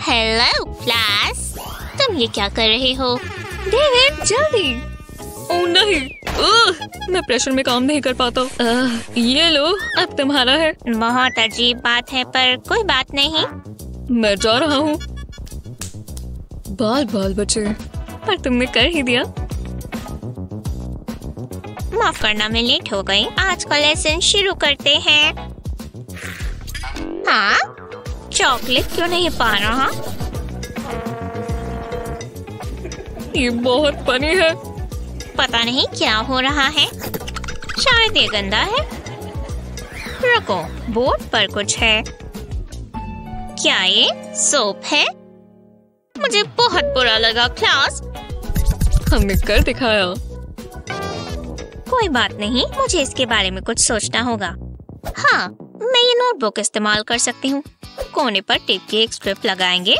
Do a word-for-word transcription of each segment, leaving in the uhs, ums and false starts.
Hello फ्लास, तुम ये क्या कर रहे हो? डेविड जल्दी। ओह नहीं, ओह मैं प्रेशर में काम नहीं कर पाता। ये लो अब तुम्हारा है। बहुत अजीब बात है पर कोई बात नहीं, मैं जा रहा हूँ। बाल बाल बचे, पर तुमने कर ही दिया। माफ करना मैं लेट हो गई। आज का लेसन शुरू करते हैं। हाँ, चॉकलेट क्यों नहीं पा रहा? ये बहुत फनी है। पता नहीं क्या हो रहा है, शायद ये गंदा है। रखो, बोर्ड पर कुछ है। क्या ये सोप है? मुझे बहुत बुरा लगा क्लास, हमने कर दिखाया। कोई बात नहीं, मुझे इसके बारे में कुछ सोचना होगा। हाँ, मैं ये नोटबुक इस्तेमाल कर सकती हूँ। कोने पर टेप की एक स्ट्रिप लगाएंगे।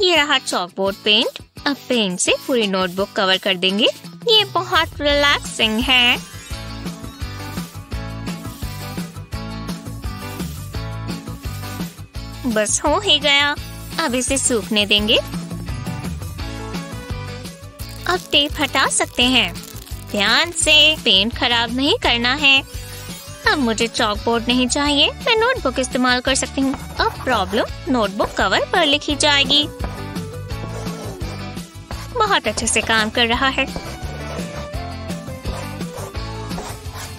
ये रहा चॉकबोर्ड पेंट। अब पेंट से पूरी नोटबुक कवर कर देंगे। ये बहुत रिलैक्सिंग है। बस हो ही गया। अब इसे सूखने देंगे। अब टेप हटा सकते हैं। ध्यान से, पेंट खराब नहीं करना है। अब मुझे चॉकबोर्ड नहीं चाहिए, मैं नोटबुक इस्तेमाल कर सकती हूँ। अब प्रॉब्लम नोटबुक कवर पर लिखी जाएगी। बहुत अच्छे से काम कर रहा है।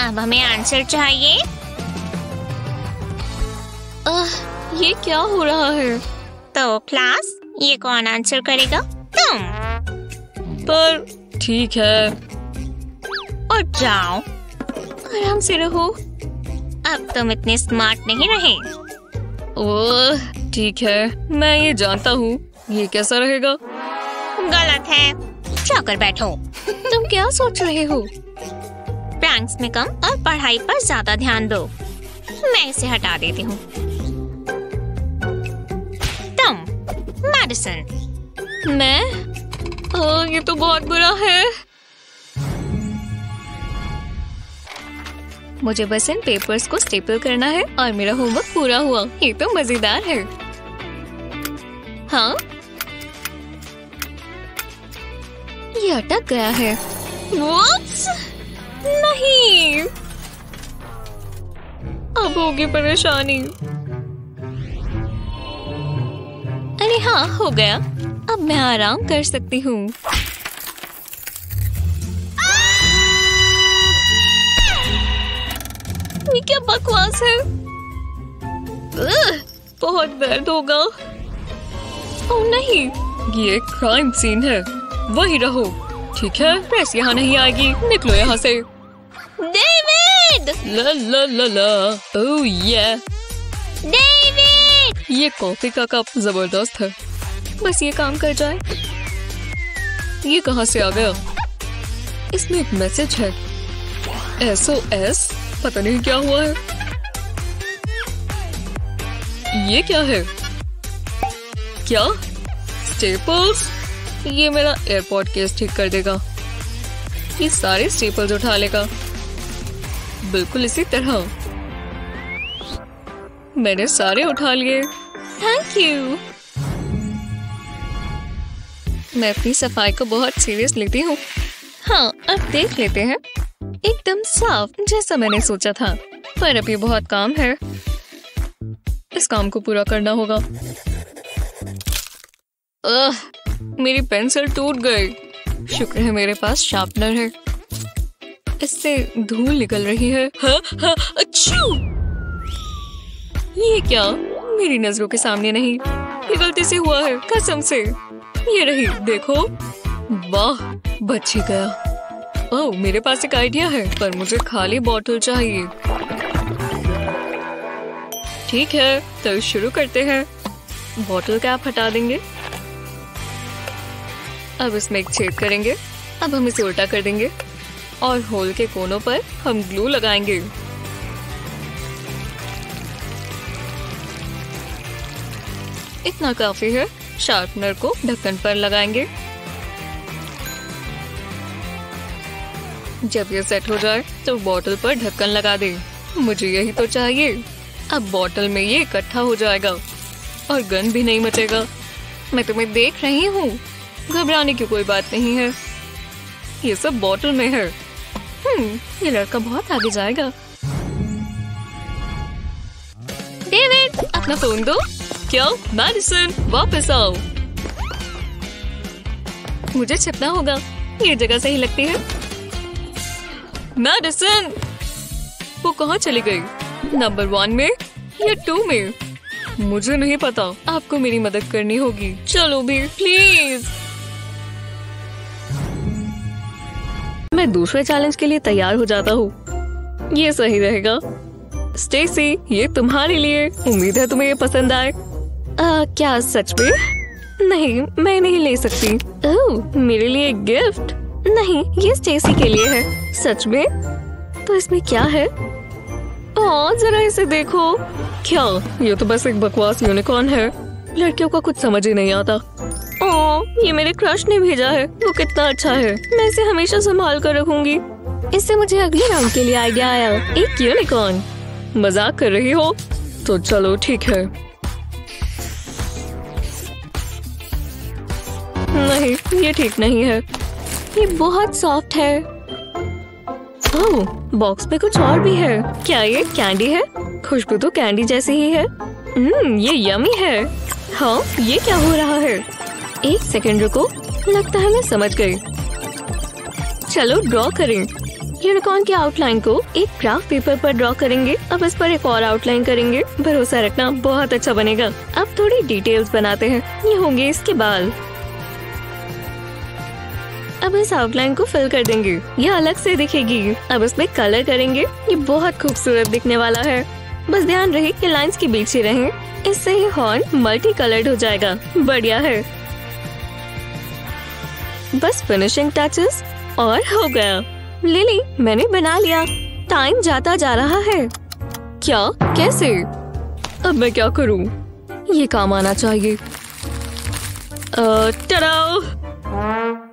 अब हमें आंसर चाहिए। आह, ये क्या हो रहा है? तो क्लास, ये कौन आंसर करेगा? तुम। पर ठीक है। और जाओ, आराम से रहो। अब तुम इतने स्मार्ट नहीं रहे। ओह ठीक है, मैं ये जानता हूँ। ये कैसा रहेगा? गलत है। जाकर बैठो। तुम क्या सोच रहे हो? प्रैंक्स में कम और पढ़ाई पर ज्यादा ध्यान दो। मैं इसे हटा देती हूँ। मैं? ओ, ये तो बहुत बुरा है। मुझे बस इन पेपर्स को स्टेपल करना है और मेरा होमवर्क पूरा हुआ। ये तो मजेदार है। हाँ, ये अटक गया है। व्हाट्स? नहीं, अब होगी परेशानी। अरे हाँ, हो गया। अब मैं आराम कर सकती हूँ। ये क्या बकवास है? बहुत दर्द होगा। ओह नहीं, ये क्राइम सीन है। वही रहो। ठीक है, प्रेस यहाँ नहीं आएगी। निकलो यहाँ से। डेविड! ला ला ला ला। ओह ये। ये कॉफी का कप जबरदस्त है। बस ये काम कर जाए। ये कहाँ से आ गया? इसमें एक मैसेज है। S O S? पता नहीं क्या हुआ है। ये क्या है? क्या? स्टेपल्स? ये मेरा एयरपोर्ट केस ठीक कर देगा। ये सारे स्टेपल्स उठा लेगा। बिल्कुल इसी तरह मैंने सारे उठा लिए। Thank you. मैं अपनी सफाई को बहुत सीरियस लेती हूँ। हाँ, अब देख लेते हैं। एकदम साफ, जैसा मैंने सोचा था। पर अभी बहुत काम है। इस काम को पूरा करना होगा। आह, मेरी पेंसिल टूट गई। शुक्र है मेरे पास शार्पनर है। इससे धूल निकल रही है। हाँ, हाँ, अच्छू! ये क्या? मेरी नजरों के सामने नहीं। ये गलती से हुआ है, कसम से। ये रही, देखो। वाह, बच ही गया। ओह, मेरे पास एक आइडिया है, पर मुझे खाली बोतल चाहिए। ठीक है, तो शुरू करते हैं। बोतल कैप हटा देंगे। अब इसमें एक छेद करेंगे। अब हम इसे उल्टा कर देंगे और होल के कोनों पर हम ग्लू लगाएंगे। इतना काफी है। शार्पनर को ढक्कन पर लगाएंगे। जब ये सेट हो जाए तो बोतल पर ढक्कन लगा दें। मुझे यही तो चाहिए। अब बोतल में ये इकट्ठा हो जाएगा और गन भी नहीं मचेगा। मैं तुम्हें देख रही हूँ, घबराने की कोई बात नहीं है, ये सब बोतल में है। हम्म, ये लड़का बहुत आगे जाएगा। डेविड, अपना फोन दो। क्यों मैडिसन, वापस आओ। मुझे छिपना होगा, ये जगह सही लगती है। मैडिसन, वो कहाँ चली गई? नंबर वन में या टू में? मुझे नहीं पता, आपको मेरी मदद करनी होगी। चलो भी प्लीज। मैं दूसरे चैलेंज के लिए तैयार हो जाता हूँ, ये सही रहेगा। स्टेसी, ये तुम्हारे लिए, उम्मीद है तुम्हें ये पसंद आए। आ, क्या सच में? नहीं, मैं नहीं ले सकती। ओह, मेरे लिए गिफ्ट? नहीं, ये स्टेसी के लिए है। सच में? तो इसमें क्या है? ओह, जरा इसे देखो। क्या ये तो बस एक बकवास यूनिकॉर्न है, लड़कियों का कुछ समझ ही नहीं आता। ओह, ये मेरे क्रश ने भेजा है, वो कितना अच्छा है, मैं इसे हमेशा संभाल कर रखूंगी। इससे मुझे अगले राउंड के लिए आइडिया आया। एक यूनिकॉर्न? मजाक कर रही हो? तो चलो ठीक है। नहीं, ये ठीक नहीं है, ये बहुत सॉफ्ट है। ओह, बॉक्स में कुछ और भी है। क्या ये कैंडी है? खुशबू तो कैंडी जैसी ही है। हम्म, ये यमी है। हाँ, ये क्या हो रहा है? एक सेकंड रुको, लगता है मैं समझ गई। चलो ड्रॉ करें। यूनिकॉर्न की आउटलाइन को एक क्राफ्ट पेपर पर ड्रॉ करेंगे। अब इस पर एक और आउटलाइन करेंगे, भरोसा रखना बहुत अच्छा बनेगा। अब थोड़ी डिटेल्स बनाते हैं, ये होंगे इसके बाल। अब इस आउटलाइन को फिल कर देंगे, ये अलग से दिखेगी। अब इसमें कलर करेंगे, ये बहुत खूबसूरत दिखने वाला है। बस ध्यान रहे कि लाइंस के बीच ही रहे, इससे ही हॉर्न मल्टी कलर्ड हो जाएगा। बढ़िया है। बस फिनिशिंग टचेस और हो गया। लिली, मैंने बना लिया। टाइम जाता जा रहा है। क्या? कैसे? अब मैं क्या करूँ? ये काम आना चाहिए।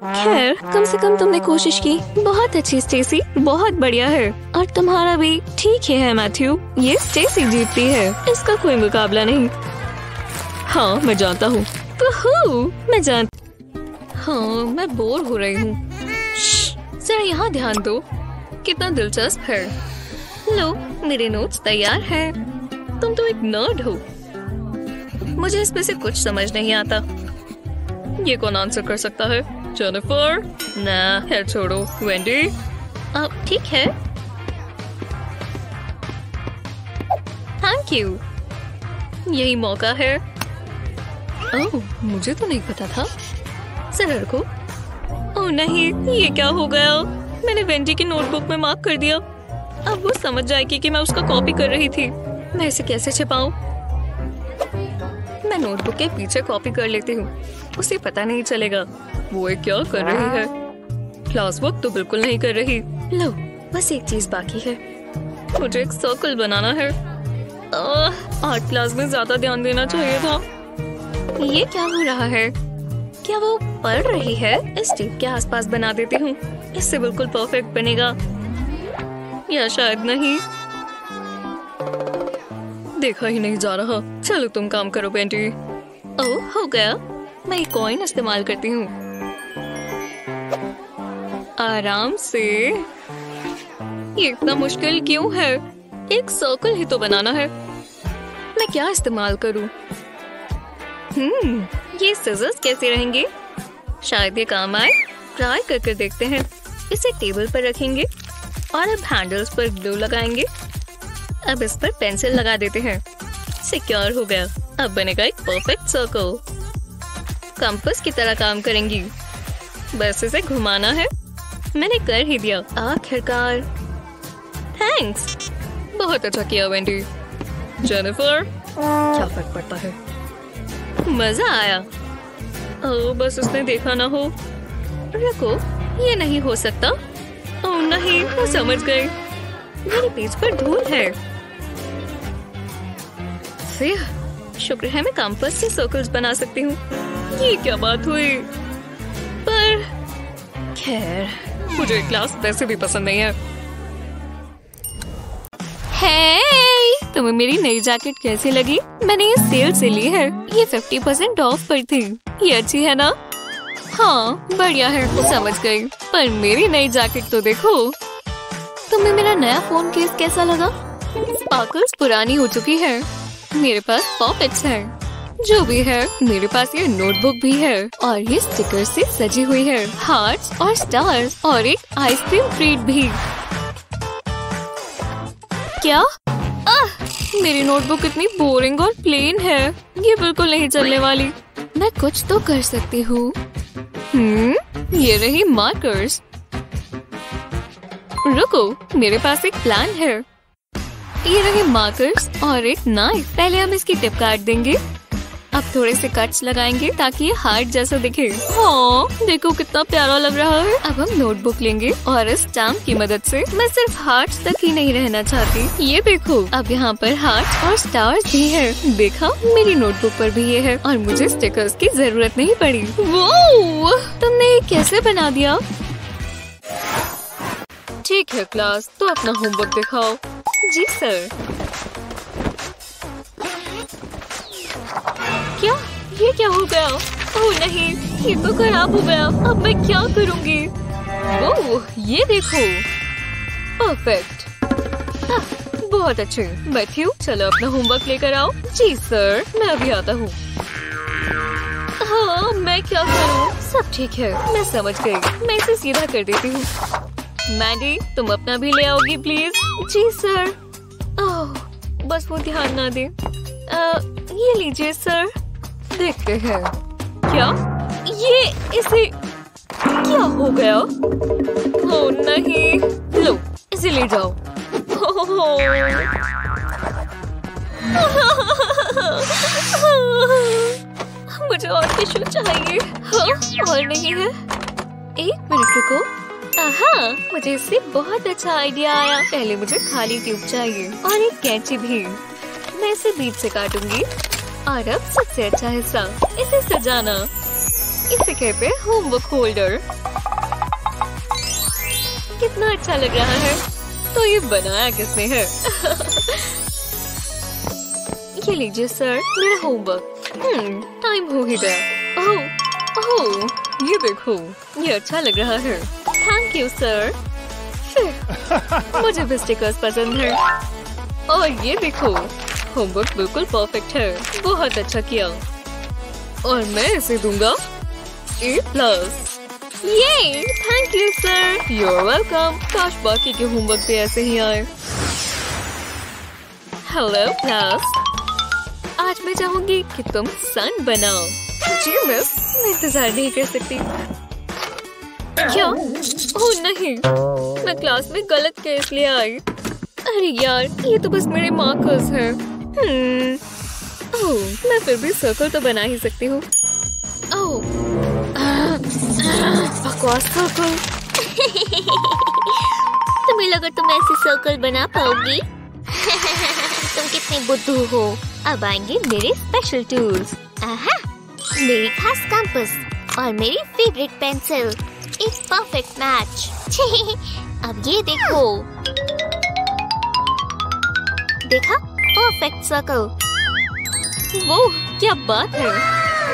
खैर, कम से कम तुमने कोशिश की। बहुत अच्छी स्टेसी, बहुत बढ़िया है। और तुम्हारा भी ठीक है मैथ्यू, ये स्टेसी जीतती है, इसका कोई मुकाबला नहीं। हाँ, मैं जानता हूँ। मैं जान हाँ मैं बोर हो रही हूँ। जरा यहाँ ध्यान दो, कितना दिलचस्प है। लो, मेरे नोट्स तैयार हैं। तुम तो एक नर्ड हो, मुझे इसमें से कुछ समझ नहीं आता। ये कौन आंसर कर सकता है? जेनिफर? ना, खैर छोड़ो। वेंडी? आप ठीक है? थैंक यू, यही मौका है। ओह, मुझे तो नहीं पता था। सर रुको। ओह नहीं, ये क्या हो गया? मैंने वेंडी की नोटबुक में मार्क कर दिया। अब वो समझ जाएगी कि मैं उसका कॉपी कर रही थी। मैं इसे कैसे छिपाऊं? मैं नोटबुक के पीछे कॉपी कर लेती हूँ, उसे पता नहीं चलेगा। वो क्या कर रही है? क्लास वर्क तो बिल्कुल नहीं कर रही। लो, बस एक चीज बाकी है, मुझे एक सर्कल बनाना है। आर्ट क्लास में ज्यादा ध्यान देना चाहिए था। ये क्या हो रहा है? क्या वो पढ़ रही है? इस टेप के आसपास बना देती हूँ, इससे बिल्कुल परफेक्ट बनेगा। या शायद नहीं, देखा ही नहीं जा रहा। चलो तुम काम करो बेंटी। ओह, हो गया। मैं एक कॉइन इस्तेमाल करती हूँ, आराम से। ये इतना मुश्किल क्यों है? एक सर्कल ही तो बनाना है। मैं क्या इस्तेमाल करूँ? हम्म, ये सिजर्स कैसे रहेंगे? शायद ये काम आए। ट्राई करके देखते हैं। इसे टेबल पर रखेंगे और अब हैंडल्स पर ग्लू लगाएंगे। अब इस पर पेंसिल लगा देते हैं। सिक्योर हो गया। अब बनेगा एक परफेक्ट सर्कल। कंपास की तरह काम करेंगी, बस इसे घुमाना है। मैंने कर ही दिया आखिरकार। थैंक्स, बहुत अच्छा किया वेंडी। जेनिफर, क्या फर्क पड़ता है? मजा आया। ओ, बस उसने देखा ना हो। रुको, ये नहीं हो सकता। ओ नहीं, वो समझ गई। मेरे पेज पर धूल है। शुक्र है मैं कंपास से सर्कल्स बना सकती हूँ। ये क्या बात हुई? पर खैर, मुझे क्लास वैसे भी पसंद नहीं है। हे! तुम्हें मेरी नई जैकेट कैसी लगी? मैंने ये सेल से ली है, ये पचास परसेंट ऑफ पर थी। ये अच्छी है ना? हाँ बढ़िया है, समझ गई। पर मेरी नई जैकेट तो देखो। तुम्हें मेरा नया फोन केस कैसा लगा? स्पार्कल्स पुरानी हो चुकी है। मेरे पास पॉकेट्स है। जो भी है, मेरे पास ये नोटबुक भी है और ये स्टिकर से सजी हुई है, हार्ट्स और स्टार्स और एक आइसक्रीम ट्रीट भी। क्या आह, मेरी नोटबुक इतनी बोरिंग और प्लेन है, ये बिल्कुल नहीं चलने वाली। मैं कुछ तो कर सकती हूँ। हम्म, ये रही मार्कर्स। रुको, मेरे पास एक प्लान है। ये रहे मार्कर्स और एक नाइफ। पहले हम इसकी टिप काट देंगे। अब थोड़े से कट्स लगाएंगे ताकि ये हार्ट जैसा दिखे। हाँ, देखो कितना प्यारा लग रहा है। अब हम नोटबुक लेंगे और इस स्टैम्प की मदद से मैं सिर्फ हार्ट्स तक ही नहीं रहना चाहती। ये देखो, अब यहाँ पर हार्ट्स और स्टार्स भी है। देखा, मेरी नोटबुक पर भी ये है और मुझे स्टिकर्स की जरूरत नहीं पड़ी। वो तुमने ये कैसे बना दिया? ठीक है क्लास, तो अपना होमवर्क दिखाओ। जी सर। क्या ये क्या हो गया? ओह नहीं, ये तो खराब हो गया। अब मैं क्या करूँगी? ओह ये देखो, परफेक्ट, बहुत अच्छे। मैथ्यू चलो अपना होमवर्क लेकर आओ। जी सर, मैं अभी आता हूँ। हाँ, मैं क्या करूँ? सब ठीक है, मैं समझ गई। मैं इसे सीधा कर देती हूँ। मैडी, तुम अपना भी ले आओगी प्लीज। Ji sir. ओह, बस वो ध्यान ना दे। आ, ये लीजिए सर। देखते हैं। क्या ये इसे क्या हो गया? ओह नहीं, लो इसे ले जाओ। मुझे और टिश्यू चाहिए। हाँ, और नहीं है। एक मिनट रुको। हाँ, मुझे इससे बहुत अच्छा आइडिया आया। पहले मुझे खाली ट्यूब चाहिए और एक कैंची भी। मैं इसे बीच से काटूंगी और अब सबसे अच्छा हिस्सा, इसे सजाना। इसे कहते हैं होमवर्क होल्डर। कितना अच्छा लग रहा है। तो ये बनाया किसने है? ये लीजिए सर, मेरा होमवर्क। हम्म, टाइम हो ही गया। ओह ओह, ये देखो, ये अच्छा लग रहा है। Thank you sir. मुझे भी स्टिकर्स पसंद है। और ये देखो, होमवर्क बिल्कुल परफेक्ट है। बहुत अच्छा किया। और मैं इसे दूंगा ए प्लस। ये, thank you sir. You are welcome. काश बाकी के होमवर्क पे ऐसे ही आए। हेलो क्लास, आज मैं चाहूंगी कि तुम सन बनाओ। जी मिस, मैं इंतजार नहीं कर सकती। क्या? ओह नहीं, मैं क्लास में गलत केस ले आई। अरे यार, ये तो बस मेरे मार्कर्स हैं। हम्म, ओह, मैं फिर भी सर्कल तो बना ही सकती हूँ। ओह, बकवास सर्कल। तुम्हें लगा तुम ऐसे सर्कल बना पाओगी? तुम कितने बुद्धू हो। अब आएंगे मेरे स्पेशल टूल्स। आहा, मेरी खास कंपास और मेरी फेवरेट पेंसिल। एक परफेक्ट मैच। अब ये देखो, देखा, परफेक्ट सर्कल। वो क्या बात है,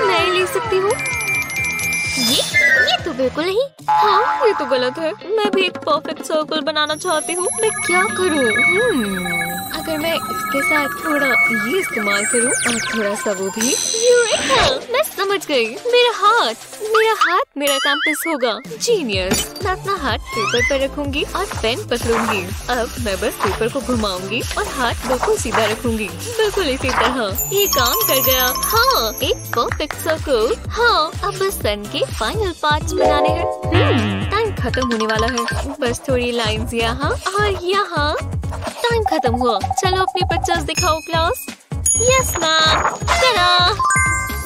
मैं ले सकती हूँ। ये ये तो बिल्कुल नहीं। हाँ, ये तो गलत है। मैं भी एक परफेक्ट सर्कल बनाना चाहती हूँ। मैं क्या करूँ? अगर मैं इसके साथ थोड़ा ये इस्तेमाल करूँ और थोड़ा सा वो भी। मैं समझ गई। मेरा हाथ, मेरा हाथ मेरा कैंपस होगा। जीनियस। मैं अपना हाथ पेपर पर रखूंगी और पेन पकड़ूंगी। अब मैं बस पेपर को घुमाऊंगी और हाथ बिल्कुल सीधा रखूंगी। बिल्कुल इसी तरह। ये काम कर गया। हाँ, एक परफेक्ट सर्कल। हाँ, अब बस सन के फाइनल पार्ट्स बनाने हैं। टाइम खत्म होने वाला है। बस थोड़ी लाइंस यहाँ और यहाँ। टाइम खत्म हुआ। चलो अपनी पिक्चर्स दिखाओ क्लास। यस मैम,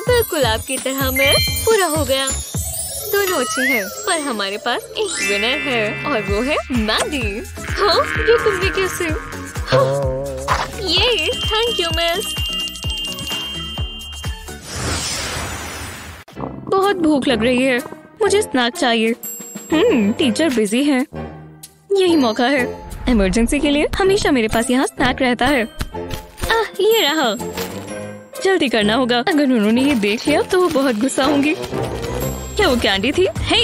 बिल्कुल आपकी तरह। मैं पूरा हो गया। दोनों अच्छी हैं, पर हमारे पास एक विनर है और वो है मैडी। हाँ, ये तुमने कैसे? हाँ, ये, थैंक यू मिस। बहुत भूख लग रही है, मुझे स्नैक चाहिए। हम्म, टीचर बिजी हैं। यही मौका है। इमरजेंसी के लिए हमेशा मेरे पास यहाँ स्नैक रहता है। ये रहा। जल्दी करना होगा, अगर उन्होंने ये देख लिया तो वो बहुत गुस्सा होंगी। क्या वो कैंडी थी? हे,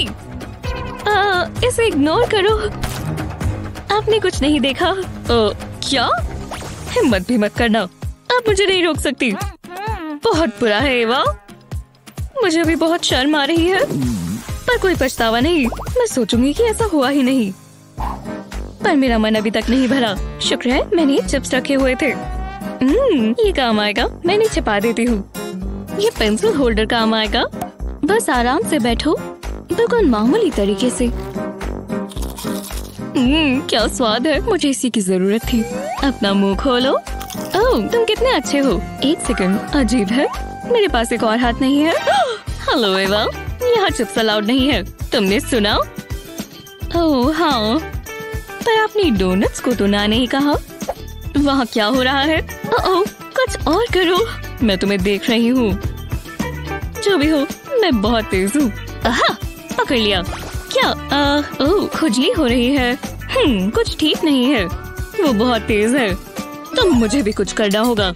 आ, इसे इग्नोर करो, आपने कुछ नहीं देखा। आ, क्या? हिम्मत भी मत करना, आप मुझे नहीं रोक सकती। बहुत बुरा है एवा, मुझे अभी बहुत शर्म आ रही है, पर कोई पछतावा नहीं। मैं सोचूंगी कि ऐसा हुआ ही नहीं, पर मेरा मन अभी तक नहीं भरा। शुक्र है मैंने चिप्स रखे हुए थे। हम्म, ये काम आएगा, मैंने छिपा देती हूँ। ये पेंसिल होल्डर काम आएगा। बस आराम से बैठो, बिल्कुल मामूली तरीके से। हम्म, क्या स्वाद है, मुझे इसी की जरूरत थी। अपना मुंह खोलो। ओह, तुम कितने अच्छे हो। एक सेकंड, अजीब है, मेरे पास एक और हाथ नहीं है। हेलो एवा, यहाँ चिप्स अलाउड नहीं है, तुमने सुना? ओह हाँ, पर आपने डोनट्स को तो ना नहीं कहा। वहाँ क्या हो रहा है? ओह, कुछ और करो, मैं तुम्हें देख रही हूँ। जो भी हो, मैं बहुत तेज हूँ। पकड़ लिया। क्या? आ, ओ, खुजली हो रही है। हम्म, कुछ ठीक नहीं है, वो बहुत तेज है। तो मुझे भी कुछ करना होगा।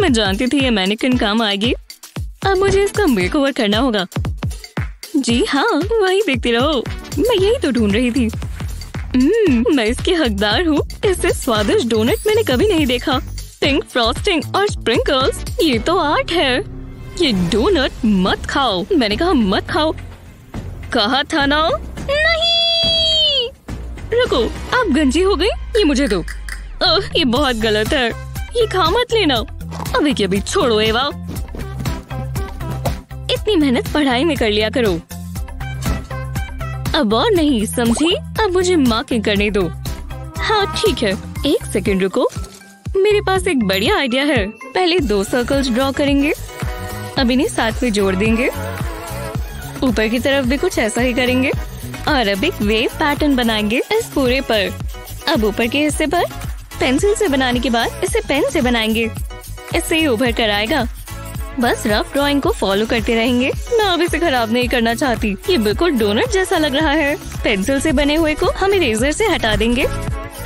मैं जानती थी ये मैनिकन काम आएगी। अब मुझे इसका मेकओवर करना होगा। जी हाँ, वही देखते रहो, मैं यही तो ढूंढ रही थी। हम्म, मैं इसके हकदार हूँ। इससे स्वादिष्ट डोनट मैंने कभी नहीं देखा। पिंक फ्रॉस्टिंग और स्प्रिंकल्स, ये तो आर्ट है। ये डोनट मत खाओ, मैंने कहा मत खाओ, कहा था ना। नहीं, रुको, आप गंजी हो गई। ये मुझे दो। ओह, ये बहुत गलत है, ये खा मत लेना। अभी के अभी छोड़ो एवा, इतनी मेहनत पढ़ाई में कर लिया करो। अब और नहीं, समझी? अब मुझे मार्किंग करने दो। हाँ ठीक है, एक सेकंड रुको, मेरे पास एक बढ़िया आइडिया है। पहले दो सर्कल्स ड्रॉ करेंगे, अब इन्हें साथ में जोड़ देंगे। ऊपर की तरफ भी कुछ ऐसा ही करेंगे, और अब एक वेव पैटर्न बनाएंगे इस पूरे पर। अब ऊपर के हिस्से पर पेंसिल से बनाने के बाद इसे पेन से बनाएंगे, इससे ये उभर कर आएगा। बस रफ ड्राइंग को फॉलो करते रहेंगे। मैं अब इसे खराब नहीं करना चाहती, ये बिल्कुल डोनट जैसा लग रहा है। पेंसिल से बने हुए को हम इरेजर से हटा देंगे।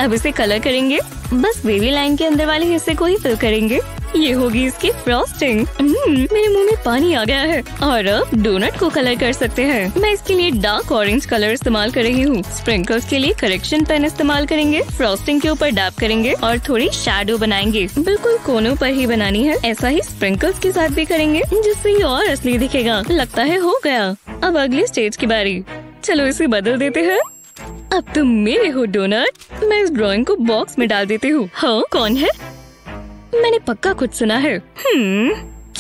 अब इसे कलर करेंगे, बस वेवी लाइन के अंदर वाले हिस्से को ही फिल करेंगे। ये होगी इसकी फ्रॉस्टिंग। मेरे मुंह में पानी आ गया है। और अब डोनट को कलर कर सकते हैं। मैं इसके लिए डार्क ऑरेंज कलर इस्तेमाल कर रही हूँ। स्प्रिंकल्स के लिए करेक्शन पेन इस्तेमाल करेंगे, फ्रॉस्टिंग के ऊपर डैप करेंगे और थोड़ी शैडो बनाएंगे। बिल्कुल कोनों पर ही बनानी है। ऐसा ही स्प्रिंकल्स के साथ भी करेंगे, जिससे ये और असली दिखेगा। लगता है हो गया, अब अगली स्टेज की बारी। चलो इसे बदल देते हैं। अब तुम मेरे हो डोनट। मैं इस ड्राइंग को बॉक्स में डाल देती हूँ। हाँ, कौन है? मैंने पक्का कुछ सुना है। हम्म,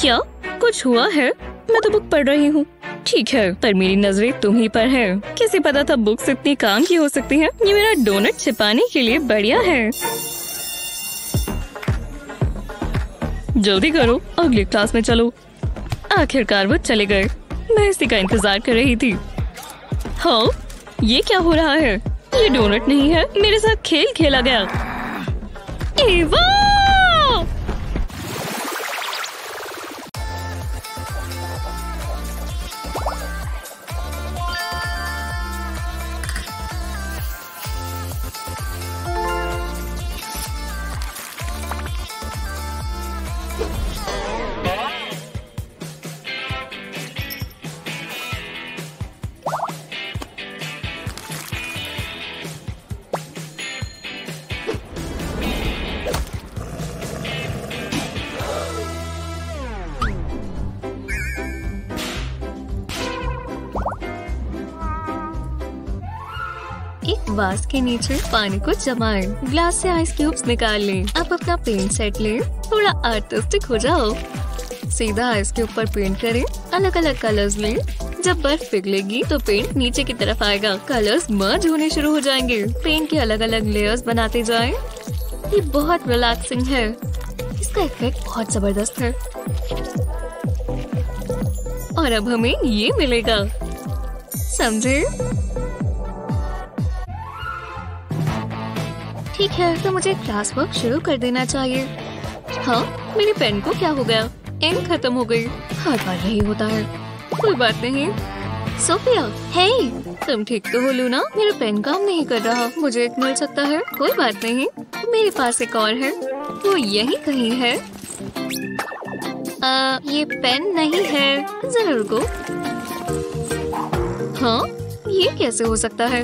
क्या कुछ हुआ है? मैं तो बुक पढ़ रही हूँ। ठीक है, पर मेरी नजरें तुम ही पर है। किसे पता था बुक्स इतनी काम की हो सकती हैं? ये मेरा डोनट छिपाने के लिए बढ़िया है। जल्दी करो, अगली क्लास में चलो। आखिरकार वो चले गए, मैं इसी का इंतजार कर रही थी। हाँ, ये क्या हो रहा है? ये डोनट नहीं है, मेरे साथ खेल खेला गया। एवा! ग्लास के नीचे पानी को जमाएं, ग्लास से आइस क्यूब्स निकाल लें। अब अपना पेंट सेट लें, थोड़ा आर्टिस्टिक हो जाओ। सीधा आइस के ऊपर पेंट करें, अलग अलग कलर्स लें। जब बर्फ पिघलेगी तो पेंट नीचे की तरफ आएगा, कलर्स मर्ज होने शुरू हो जाएंगे। पेंट के अलग अलग लेयर्स बनाते जाएं। ये बहुत रिलैक्सिंग है, इसका इफेक्ट बहुत जबरदस्त है। और अब हमें ये मिलेगा, समझे? ठीक है, तो मुझे क्लास वर्क शुरू कर देना चाहिए। हाँ, मेरे पेन को क्या हो गया? इंक खत्म हो गई। हर बार यही होता है। कोई बात नहीं। सोफिया, हे, तुम ठीक तो हो लूना? मेरा पेन काम नहीं कर रहा, मुझे एक मिल सकता है? कोई बात नहीं, मेरे पास एक और है। वो यही कहीं है। आ, ये पेन नहीं है, जरा रुको। हाँ, ये कैसे हो सकता है?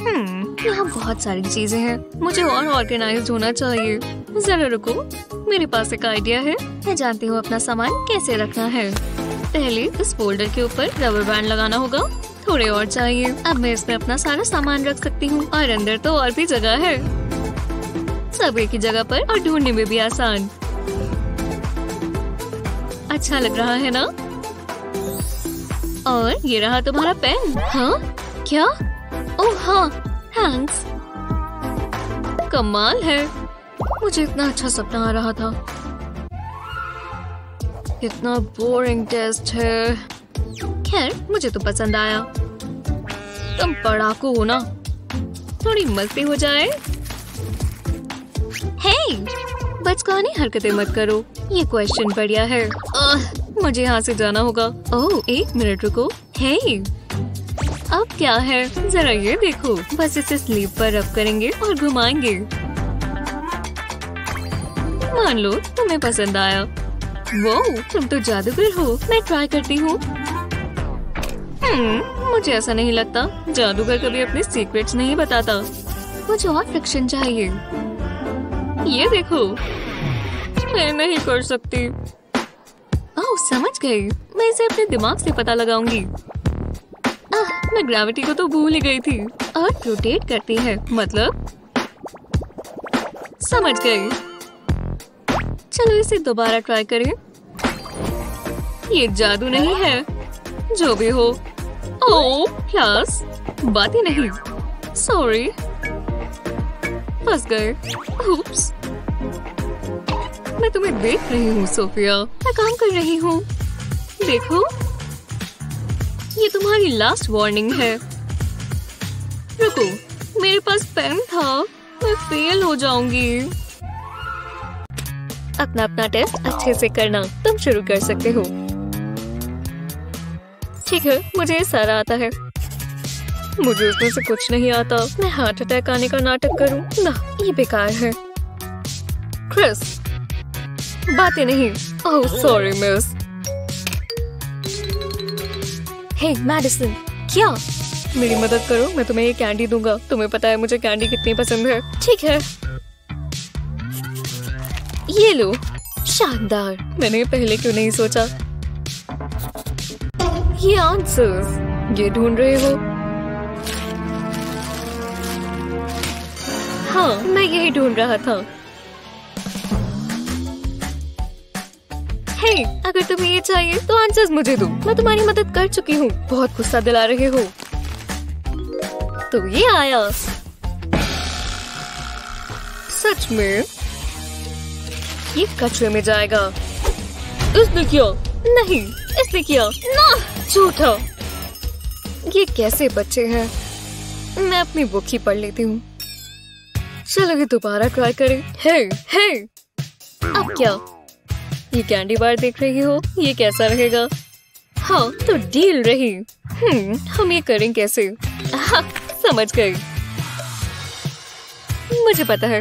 हम्म, यहाँ बहुत सारी चीजें हैं, मुझे और ऑर्गेनाइज्ड होना चाहिए। जरा रुको, मेरे पास एक आइडिया है। मैं जानती हूँ अपना सामान कैसे रखना है। पहले इस फोल्डर के ऊपर रबर बैंड लगाना होगा, थोड़े और चाहिए। अब मैं इसमें अपना सारा सामान रख सकती हूँ, और अंदर तो और भी जगह है, सब एक ही जगह पर और ढूंढने में भी आसान। अच्छा लग रहा है ना? और ये रहा तुम्हारा पेन। हाँ, क्या? ओह हाँ, थैंक्स। कमाल है, मुझे इतना अच्छा सपना आ रहा था। इतना बोरिंग टेस्ट है। खैर, मुझे तो पसंद आया। तुम पढ़ाकू हो ना? थोड़ी मस्ती हो जाए। हे, बचकानी हरकतें मत करो। ये क्वेश्चन बढ़िया है। आ, मुझे यहाँ से जाना होगा। ओह, एक मिनट रुको। हे, अब क्या है? जरा ये देखो। बस इसे स्लीव पर रब करेंगे और घुमाएंगे। मान लो तुम्हें पसंद आया। वो तुम तो जादूगर हो। मैं ट्राई करती हूँ। हम्म, मुझे ऐसा नहीं लगता। जादूगर कभी अपने सीक्रेट्स नहीं बताता। मुझे और फ्रिक्शन चाहिए। ये देखो, मैं नहीं कर सकती। ओह, समझ गई। मैं इसे अपने दिमाग से पता लगाऊंगी। आह, मैं ग्रेविटी को तो भूल ही गई थी। अर्थ रोटेट करती है, मतलब समझ गई। चलो इसे दोबारा ट्राई करें। ये जादू नहीं है, जो भी हो। ओह, क्लास, बात ही नहीं। सॉरी, फंस गए। उप्स। मैं तुम्हें देख रही हूँ सोफिया, मैं काम कर रही हूँ। देखो, ये तुम्हारी लास्ट वार्निंग है। रुको, मेरे पास पेन था। मैं फेल हो जाऊंगी। अपना अपना टेस्ट अच्छे से करना। तुम शुरू कर सकते हो। ठीक है, मुझे सारा आता है। मुझे इसमें से कुछ नहीं आता। मैं हार्ट अटैक आने का नाटक करूं ना, ये बेकार है। क्रिस, बातें नहीं। Oh sorry miss. Hey Madison, क्या मेरी मदद करो? मैं तुम्हें ये कैंडी दूंगा। तुम्हें पता है मुझे कैंडी कितनी पसंद है। ठीक है, ये लो। शानदार, मैंने पहले क्यों नहीं सोचा। ये आंसर्स, ये ढूंढ रहे हो? हाँ, मैं यही ढूंढ रहा था। हे, hey, अगर तुम्हें ये चाहिए तो आंसर्स मुझे दो। मैं तुम्हारी मदद कर चुकी हूँ। बहुत गुस्सा दिला रहे हो। तो ये आया। सच में ये कचरे में जाएगा। इसने किया। नहीं, इसने किया। ना, झूठा। ये कैसे बच्चे हैं? मैं अपनी बुक ही पढ़ लेती हूँ। चलो ये दोबारा ट्राई करें। हे, हे। अब क्या? ये कैंडी बार देख रही हो? ये कैसा रहेगा? हाँ, तो डील रही। हम्म, हम ये करें कैसे? हाँ, समझ गई। मुझे पता है।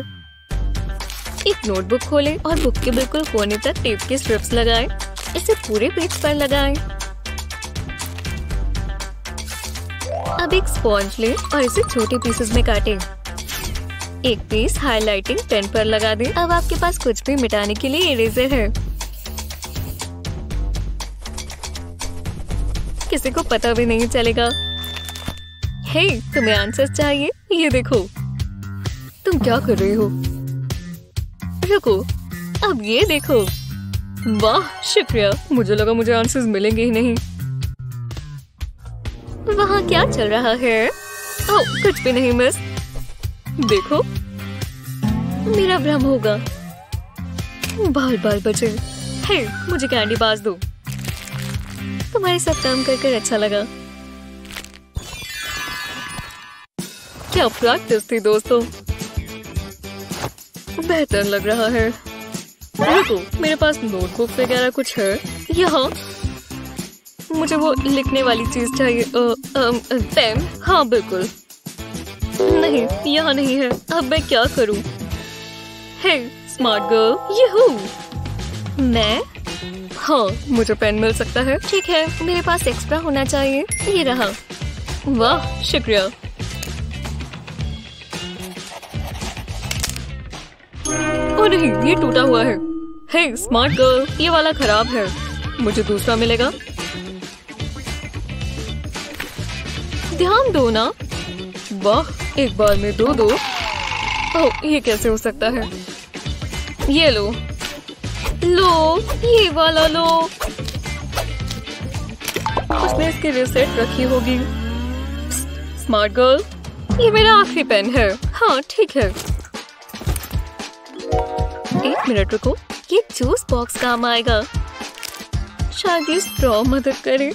एक नोटबुक खोलें और बुक के बिल्कुल कोने तक टेप के स्ट्रिप्स लगाएं। इसे पूरे पेज पर लगाएं। अब एक स्पॉन्ज लें और इसे छोटे पीसेस में काटें। एक पीस हाइलाइटिंग पेन पर लगा दें। अब आपके पास कुछ भी मिटाने के लिए इरेजर है। किसी को पता भी नहीं चलेगा। हे, तुम्हें आंसर्स चाहिए? ये देखो। तुम क्या कर रहे हो? रुको, अब ये देखो। वाह, शुक्रिया। मुझे लगा मुझे आंसर्स मिलेंगे ही नहीं। वहाँ क्या चल रहा है? ओह, कुछ भी नहीं मिस। देखो, मेरा भ्रम होगा। बाल बाल बचे। हे, मुझे कैंडी बाज दो। तुम्हारे साथ काम करके अच्छा लगा। क्या प्रैक्टिस थी दोस्तों। बेहतर लग रहा है। देखो, मेरे पास नोटबुक वगैरह कुछ है। यहाँ मुझे वो लिखने वाली चीज चाहिए। पेन। हाँ बिल्कुल। नहीं, यहाँ नहीं है। अब मैं क्या करूं? Hey, smart girl, yoo-hoo! मैं? हाँ, मुझे पेन मिल सकता है? ठीक है, मेरे पास एक्स्ट्रा होना चाहिए। ये रहा। वाह, शुक्रिया। ओ नहीं, ये टूटा हुआ है। हे स्मार्ट गर्ल, ये वाला खराब है, मुझे दूसरा मिलेगा। ध्यान दो ना। वाह, एक बार में दो दो। ओ, ये कैसे हो सकता है? ये लो लो, ये वाला लो। उसने इसकी रिसेट रखी होगी। स्मार्ट गर्ल, ये मेरा आखिरी पेन है। हाँ ठीक है, एक मिनट रुको, ये जूस बॉक्स काम आएगा। शायद ये स्ट्रॉ मदद करे।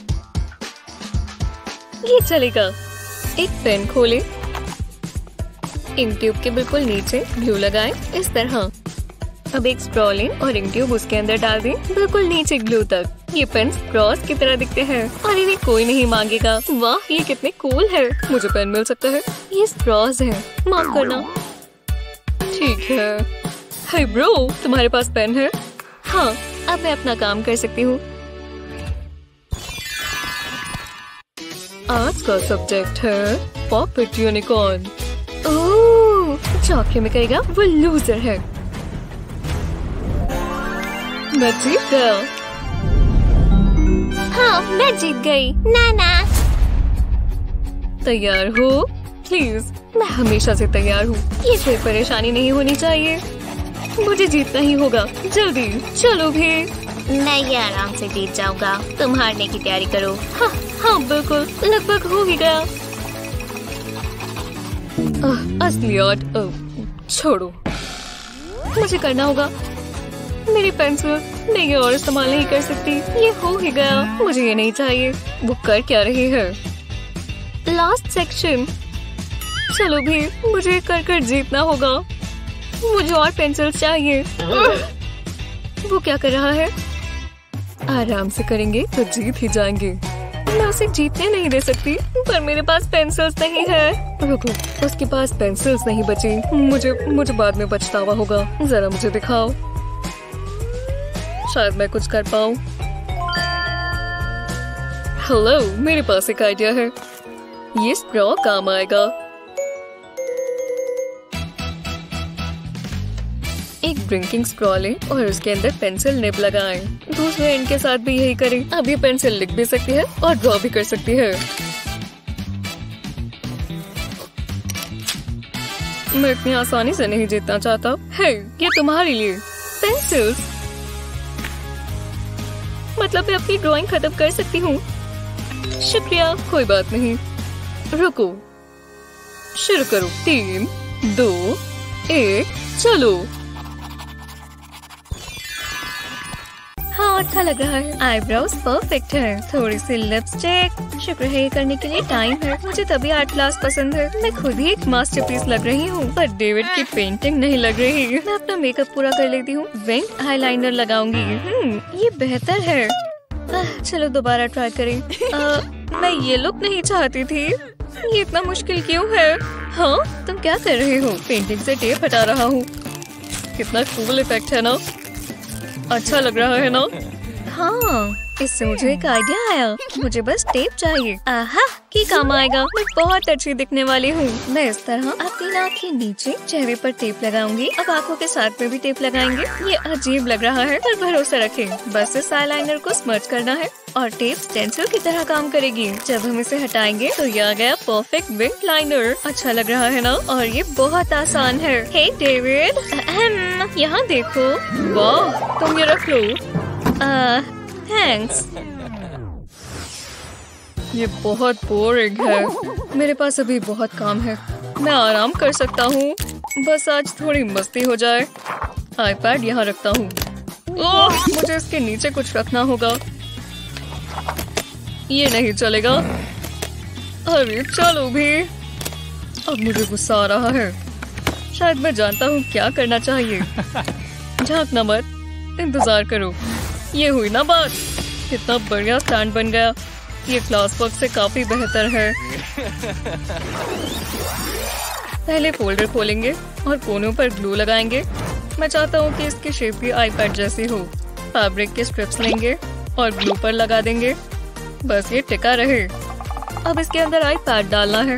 ये चलेगा। एक पेन खोले, इंक ट्यूब के बिल्कुल नीचे ग्लू लगाएं, इस तरह। अब एक स्ट्रॉ लें और इंक ट्यूब उसके अंदर डाल दें, बिल्कुल नीचे ग्लू तक। ये पेन क्रॉस की तरह दिखते हैं और इन्हें कोई नहीं मांगेगा। वाह, ये कितने कूल है। मुझे पेन मिल सकता है? ये स्ट्रॉज है, माफ करना। ठीक है। हे hey ब्रो, तुम्हारे पास पेन है? हाँ, अब मैं अपना काम कर सकती हूँ। आज का सब्जेक्ट है पॉपिट यूनिकॉर्न। ओह, चौकी में कहेगा वो लूजर है। मैं जीत गया। हाँ, मैं जीत गई। ना ना। तैयार हो? प्लीज, मैं हमेशा से तैयार हूँ। ये कोई परेशानी नहीं होनी चाहिए। मुझे जीतना ही होगा। जल्दी चलो भी। मैं ये आराम से जीत जाऊंगा। तुम हारने की तैयारी करो। हाँ हाँ बिल्कुल, लगभग हो ही गया। असलियत छोड़ो, मुझे करना होगा। मेरी पेंसिल, मैं ये और इस्तेमाल नहीं कर सकती। ये हो ही गया, मुझे ये नहीं चाहिए। वो कर क्या रही है? Last section. चलो भी, मुझे कर कर जीतना होगा। मुझे और पेंसिल चाहिए। वो क्या कर रहा है? आराम से करेंगे तो जीत ही जाएंगे। मैं उसे जीतने नहीं दे सकती, पर मेरे पास पेंसिल्स नहीं है। रुको, उसके पास पेंसिल्स नहीं बची। मुझे मुझे बाद में पछतावा होगा। जरा मुझे दिखाओ, शायद मैं कुछ कर पाऊँ। हेलो, मेरे पास एक आइडिया है। ये स्ट्रॉ काम आएगा। एक ड्रिंकिंग स्ट्रॉ लें और उसके अंदर पेंसिल निब लगाएं। दूसरे एंड के साथ भी यही करें। अब ये पेंसिल लिख भी सकती है और ड्रॉ भी कर सकती है। मैं इतनी आसानी से नहीं जीतना चाहता। हे, ये तुम्हारे लिए पेंसिल्स। मतलब मैं अपनी ड्राइंग खत्म कर सकती हूँ। शुक्रिया। कोई बात नहीं, रुको, शुरू करो। तीन, दो, एक, चलो। हाँ, अच्छा लग रहा है। आईब्राउज परफेक्ट है। थोड़ी सी लिपस्टिक। शुक्र है ये करने के लिए टाइम है। मुझे तभी आर्ट क्लास पसंद है। मैं खुद ही एक मास्टरपीस लग रही हूँ, पर डेविड की पेंटिंग नहीं लग रही। मैं अपना मेकअप पूरा कर लेती हूँ। विंग आईलाइनर लगाऊंगी। हम्म, ये बेहतर है। चलो दोबारा ट्राई करें। आ, मैं ये लुक नहीं चाहती थी। ये इतना मुश्किल क्यों है? हाँ, तुम क्या कर रहे हो? पेंटिंग से टेप हटा रहा हूँ। कितना कूल इफेक्ट है ना? अच्छा लग रहा है ना? हाँ, इससे मुझे एक आइडिया आया। मुझे बस टेप चाहिए। आहा, की काम आएगा। मैं बहुत अच्छी दिखने वाली हूँ। मैं इस तरह अपनी नाक के नीचे चेहरे पर टेप लगाऊंगी। अब आंखों के साथ में भी टेप लगाएंगे। ये अजीब लग रहा है, पर भरोसा रखें। बस इस आईलाइनर को स्मर्च करना है और टेप स्टेंसिल की तरह काम करेगी। जब हम इसे हटाएंगे तो ये आ गया परफेक्ट विंग लाइनर। अच्छा लग रहा है ना? और ये बहुत आसान है। हे डेविड, यहाँ देखो। वाह, तुम ये रख लो। आ, थैंक्स। ये बहुत बोरिंग है। मेरे पास अभी बहुत काम है। मैं आराम कर सकता हूँ। बस आज थोड़ी मस्ती हो जाए। आईपैड यहाँ रखता हूँ। ओह, मुझे इसके नीचे कुछ रखना होगा। ये नहीं चलेगा। अरे चलो भी, अब मुझे गुस्सा आ रहा है। शायद मैं जानता हूँ क्या करना चाहिए। झांकना मत, इंतजार करो। ये हुई ना बात। कितना बढ़िया स्टैंड बन गया। ये क्लास वर्क से काफी बेहतर है। पहले फोल्डर खोलेंगे और कोनों पर ग्लू लगाएंगे। मैं चाहता हूँ कि इसकी शेप भी आईपैड जैसी हो। फैब्रिक के स्ट्रिप्स लेंगे और ग्लू पर लगा देंगे, बस ये टिका रहे। अब इसके अंदर आईपैड डालना है,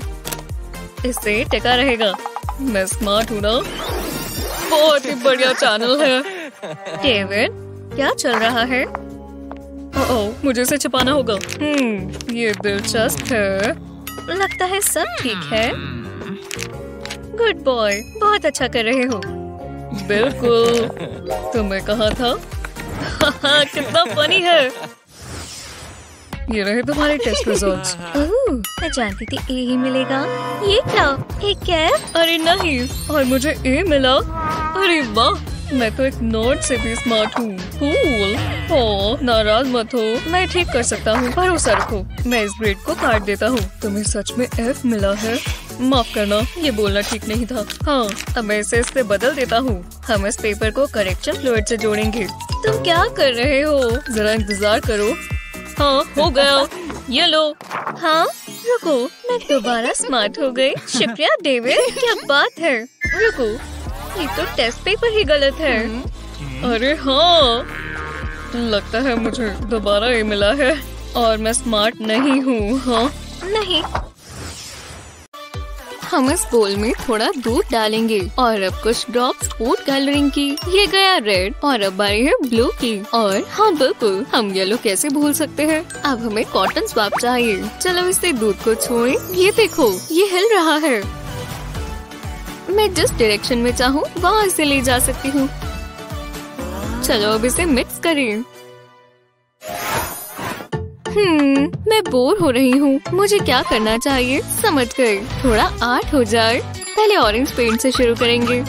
इससे टिका रहेगा। मैं स्मार्ट हूँ ना? बहुत ही बढ़िया चैनल है। डेविड, क्या चल रहा है? ओह, मुझे इसे छुपाना होगा। हम्म, ये दिलचस्प है। लगता है सब ठीक है। गुड बॉय, बहुत अच्छा कर रहे हो। बिल्कुल, तुम्हें कहा था। कितना फनी है। ये रहे तुम्हारे टेस्ट रिजल्ट्स। ओह, मैं जानती थी ए ही मिलेगा। ये क्या? एक कैप? अरे नहीं, और मुझे ए मिला। अरे वाह, मैं तो एक नोट से भी स्मार्ट हूँ। कूल। ओह, नाराज मत हो, मैं ठीक कर सकता हूँ, भरोसा रखो। मैं इस ब्रेड को काट देता हूँ। तुम्हें सच में एफ मिला है? माफ करना, ये बोलना ठीक नहीं था। हाँ, अब मैं इसे इससे बदल देता हूँ। हम इस पेपर को करेक्शन फ्लूइड से जोड़ेंगे। तुम क्या कर रहे हो? जरा इंतजार करो। हाँ, हो गया, ये लो। हाँ, रुको, मैं दोबारा स्मार्ट हो गई। शुक्रिया डेविड, क्या बात है। रुको, ये तो टेस्ट पेपर ही गलत है। अरे हाँ, लगता है मुझे दोबारा ये मिला है और मैं स्मार्ट नहीं हूँ। हाँ नहीं, हम इस बोल में थोड़ा दूध डालेंगे और अब कुछ ड्रॉप्स फूड कलरिंग की। ये गया रेड और अब आई है ब्लू की। और हाँ बिल्कुल, हम येलो कैसे भूल सकते हैं। अब हमें कॉटन स्वैप चाहिए। चलो इससे दूध को छोड़ें। ये देखो, ये हिल रहा है। मैं जिस डायरेक्शन में चाहूँ वहाँ इसे ले जा सकती हूँ। चलो अब इसे मिक्स करें। हम्म, मैं बोर हो रही हूँ। मुझे क्या करना चाहिए? समझ गए, थोड़ा आर्ट हो जाए। पहले ऑरेंज पेंट से शुरू करेंगे।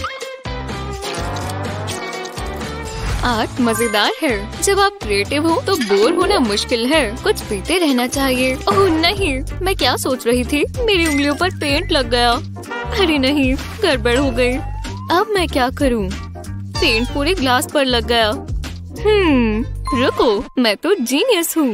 आर्ट मजेदार है। जब आप क्रिएटिव हो तो बोर होना मुश्किल है। कुछ पीते रहना चाहिए। ओह नहीं, मैं क्या सोच रही थी, मेरी उंगलियों पर पेंट लग गया। अरे नहीं, गड़बड़ हो गई। अब मैं क्या करूँ? पेंट पूरे ग्लास पर लग गया। हम्म, रुको, मैं तो जीनियस हूँ।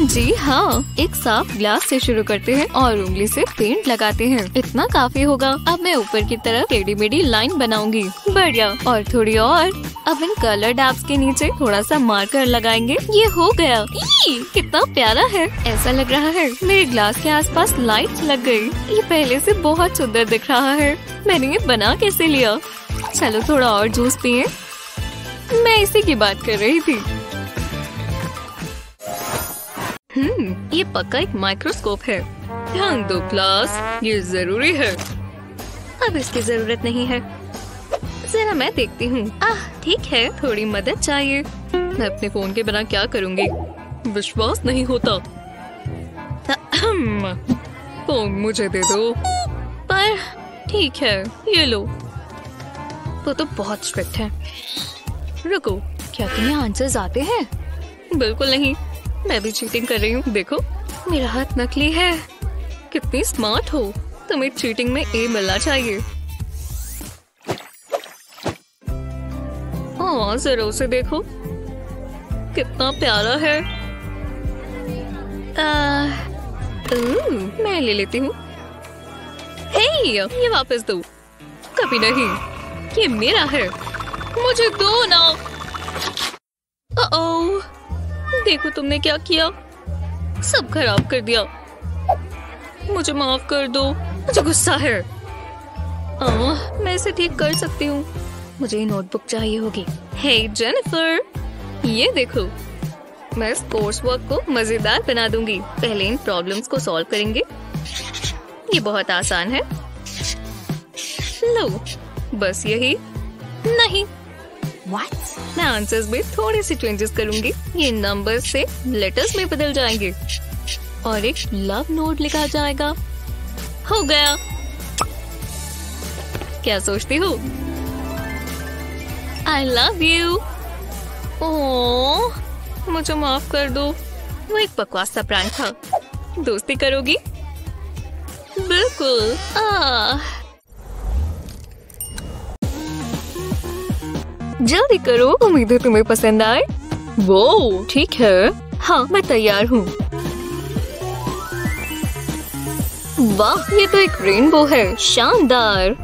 जी हाँ, एक साफ ग्लास से शुरू करते हैं और उंगली से पेंट लगाते हैं। इतना काफी होगा। अब मैं ऊपर की तरफ टेढ़ी मेढ़ी लाइन बनाऊंगी। बढ़िया, और थोड़ी और। अब इन कलर डैब्स के नीचे थोड़ा सा मार्कर लगाएंगे। ये हो गया। ई, कितना प्यारा है। ऐसा लग रहा है मेरे ग्लास के आसपास लाइट लग गई। ये पहले से बहुत सुंदर दिख रहा है। मैंने ये बना कैसे लिया? चलो थोड़ा और जूस पिए। मैं इसी की बात कर रही थी। हम्म, ये पक्का एक माइक्रोस्कोप है। ध्यान दो क्लास, ये जरूरी है। अब इसकी जरूरत नहीं है। जरा मैं देखती हूँ। आह ठीक है, थोड़ी मदद चाहिए। मैं अपने फोन के बिना क्या करूँगी? विश्वास नहीं होता। फोन मुझे दे दो। पर ठीक है, ये लो। वो तो बहुत स्ट्रिक्ट है। रुको, क्या तुम्हें आंसर्स आते हैं? बिल्कुल नहीं, मैं भी चीटिंग कर रही हूँ। देखो, मेरा हाथ नकली है। कितनी स्मार्ट हो, तुम्हें चीटिंग में ए मिलना चाहिए। हाँ, जरूर से देखो, कितना प्यारा है। आ, ओ, मैं ले लेती हूँ। ये वापस दो। कभी नहीं, ये मेरा है। मुझे दो ना। ओ, देखो तुमने क्या किया, सब खराब कर दिया। मुझे माफ कर दो, मुझे गुस्सा है। आ, मैं इसे ठीक कर सकती हूँ। मुझे नोटबुक चाहिए होगी। हे जेनिफर, ये देखो, मैं इस कोर्स वर्क को मजेदार बना दूंगी। पहले इन प्रॉब्लम्स को सॉल्व करेंगे। ये बहुत आसान है। लो, बस यही। नहीं, What? मैं आंसर्स में थोड़े से चेंजेस करूंगी। ये नंबर्स से लेटर्स में बदल जाएंगे और एक लव नोट लिखा जाएगा। हो गया। क्या सोचती हो? I love you. ओह, मुझे माफ कर दो, वो एक बकवास सा प्रैंक था। दोस्ती करोगी? बिल्कुल। आह, जल्दी करो, उम्मीद है तुम्हें पसंद आए। वो ठीक है, हाँ मैं तैयार हूँ। वाह, ये तो एक रेनबो है, शानदार।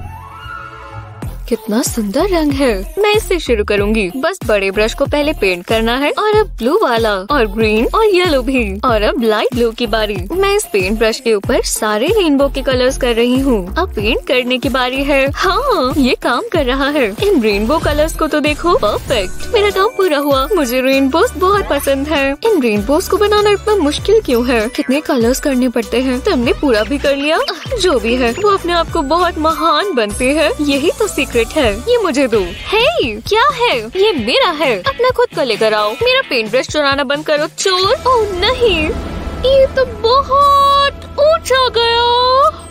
कितना सुंदर रंग है। मैं इससे शुरू करूंगी। बस बड़े ब्रश को पहले पेंट करना है और अब ब्लू वाला और ग्रीन और येलो भी और अब लाइट ब्लू की बारी। मैं इस पेंट ब्रश के ऊपर सारे रेनबो के कलर्स कर रही हूँ। अब पेंट करने की बारी है। हाँ, ये काम कर रहा है। इन रेनबो कलर्स को तो देखो, परफेक्ट। मेरा काम पूरा हुआ। मुझे रेनबोस बहुत पसंद है। इन रेनबोस को बनाना इतना मुश्किल क्यों है? कितने कलर्स करने पड़ते हैं? तुमने पूरा भी कर लिया। जो भी है वो अपने आप को बहुत महान बनते हैं, यही तो सीक्रेट है। ये मुझे दो। हे, क्या है? ये मेरा है। अपना खुद का लेकर आओ। मेरा पेंट ब्रश चुराना बंद करो, चोर। ओह नहीं, ये तो बहुत ऊंचा गया।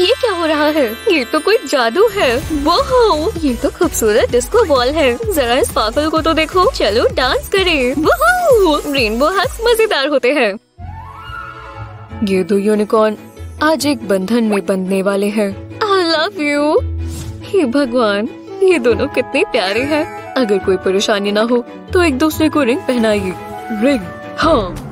ये क्या हो रहा है? ये तो कोई जादू है। वाओ, ये तो खूबसूरत डिस्को बॉल है। जरा इस पागल को तो देखो। चलो डांस करें। वाओ, रेनबो हक्स मजेदार होते हैं। ये दो यूनिकॉर्न आज एक बंधन में बंधने वाले हैं। I love you. हे भगवान, ये दोनों कितने प्यारे हैं। अगर कोई परेशानी ना हो तो एक दूसरे को रिंग पहनाइए। रिंग? हाँ।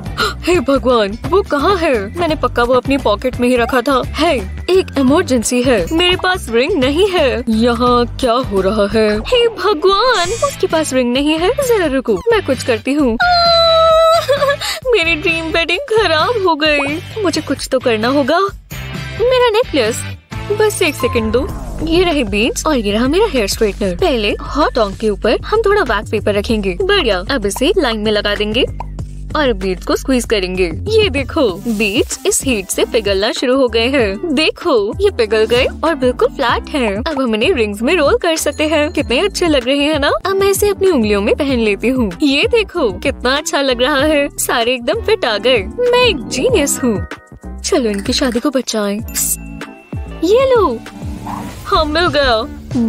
हे भगवान, वो कहाँ है? मैंने पक्का वो अपनी पॉकेट में ही रखा था। है, एक इमरजेंसी है। मेरे पास रिंग नहीं है। यहाँ क्या हो रहा है? हे भगवान, उसके पास रिंग नहीं है। जरा रुको, मैं कुछ करती हूँ। मेरी ड्रीम वेडिंग खराब हो गई। मुझे कुछ तो करना होगा। मेरा नेकलेस, बस एक सेकंड दो। ये रहे बीड्स और ये रहा मेरा हेयर स्ट्रेटनर। पहले हॉट डॉग के ऊपर हम थोड़ा वैक्स पेपर रखेंगे। बढ़िया। अब इसे लाइन में लगा देंगे और बीड्स को स्क्वीज करेंगे। ये देखो, बीड्स इस हीट से पिघलना शुरू हो गए हैं। देखो, ये पिघल गए और बिल्कुल फ्लैट हैं। अब हम इन्हें रिंग्स में रोल कर सकते हैं। कितने अच्छे लग रहे हैं ना? अब मैं इसे अपनी उंगलियों में पहन लेती हूँ। ये देखो, कितना अच्छा लग रहा है। सारे एकदम फिट आ गए। मैं एक जीनियस हूँ। चलो इनकी शादी को बचाएं। ये लो, हम मिल गया।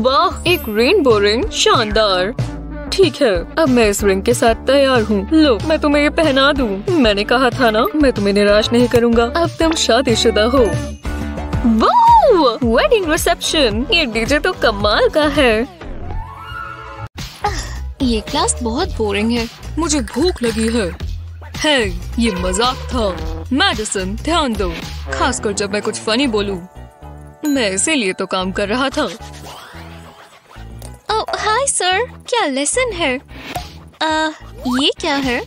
वाह, एक रेनबो रिंग, शानदार। ठीक है, अब मैं इस रिंग के साथ तैयार हूँ। लो, मैं तुम्हें ये पहना दूँ। मैंने कहा था ना, मैं तुम्हें निराश नहीं करूँगा। अब तुम शादीशुदा हो। वाह, वेडिंग रिसेप्शन। ये डीजे तो कमाल का है। ये क्लास बहुत बोरिंग है। मुझे भूख लगी है। है, ये मजाक था। मैडिसन, ध्यान दो, खासकर जब मैं कुछ फनी बोलूँ। मैं इसीलिए तो काम कर रहा था। ओह हाय सर, क्या लेसन है? आ, ये क्या है?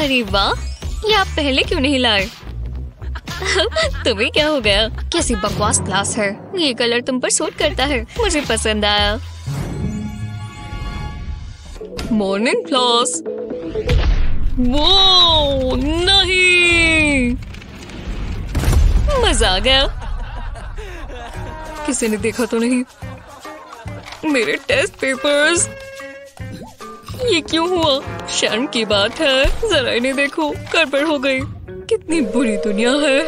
अरे वाह, ये आप पहले क्यों नहीं लाए? तुम्हें क्या हो गया? कैसी बकवास क्लास है। ये कलर तुम पर सूट करता है, मुझे पसंद आया। Morning class. वो नहीं, मजा आ गया। किसी ने देखा तो नहीं? मेरे टेस्ट पेपर्स। ये क्यों हुआ? शर्म की बात है। जरा इन्हें देखो, गड़बड़ हो गई। कितनी बुरी दुनिया है।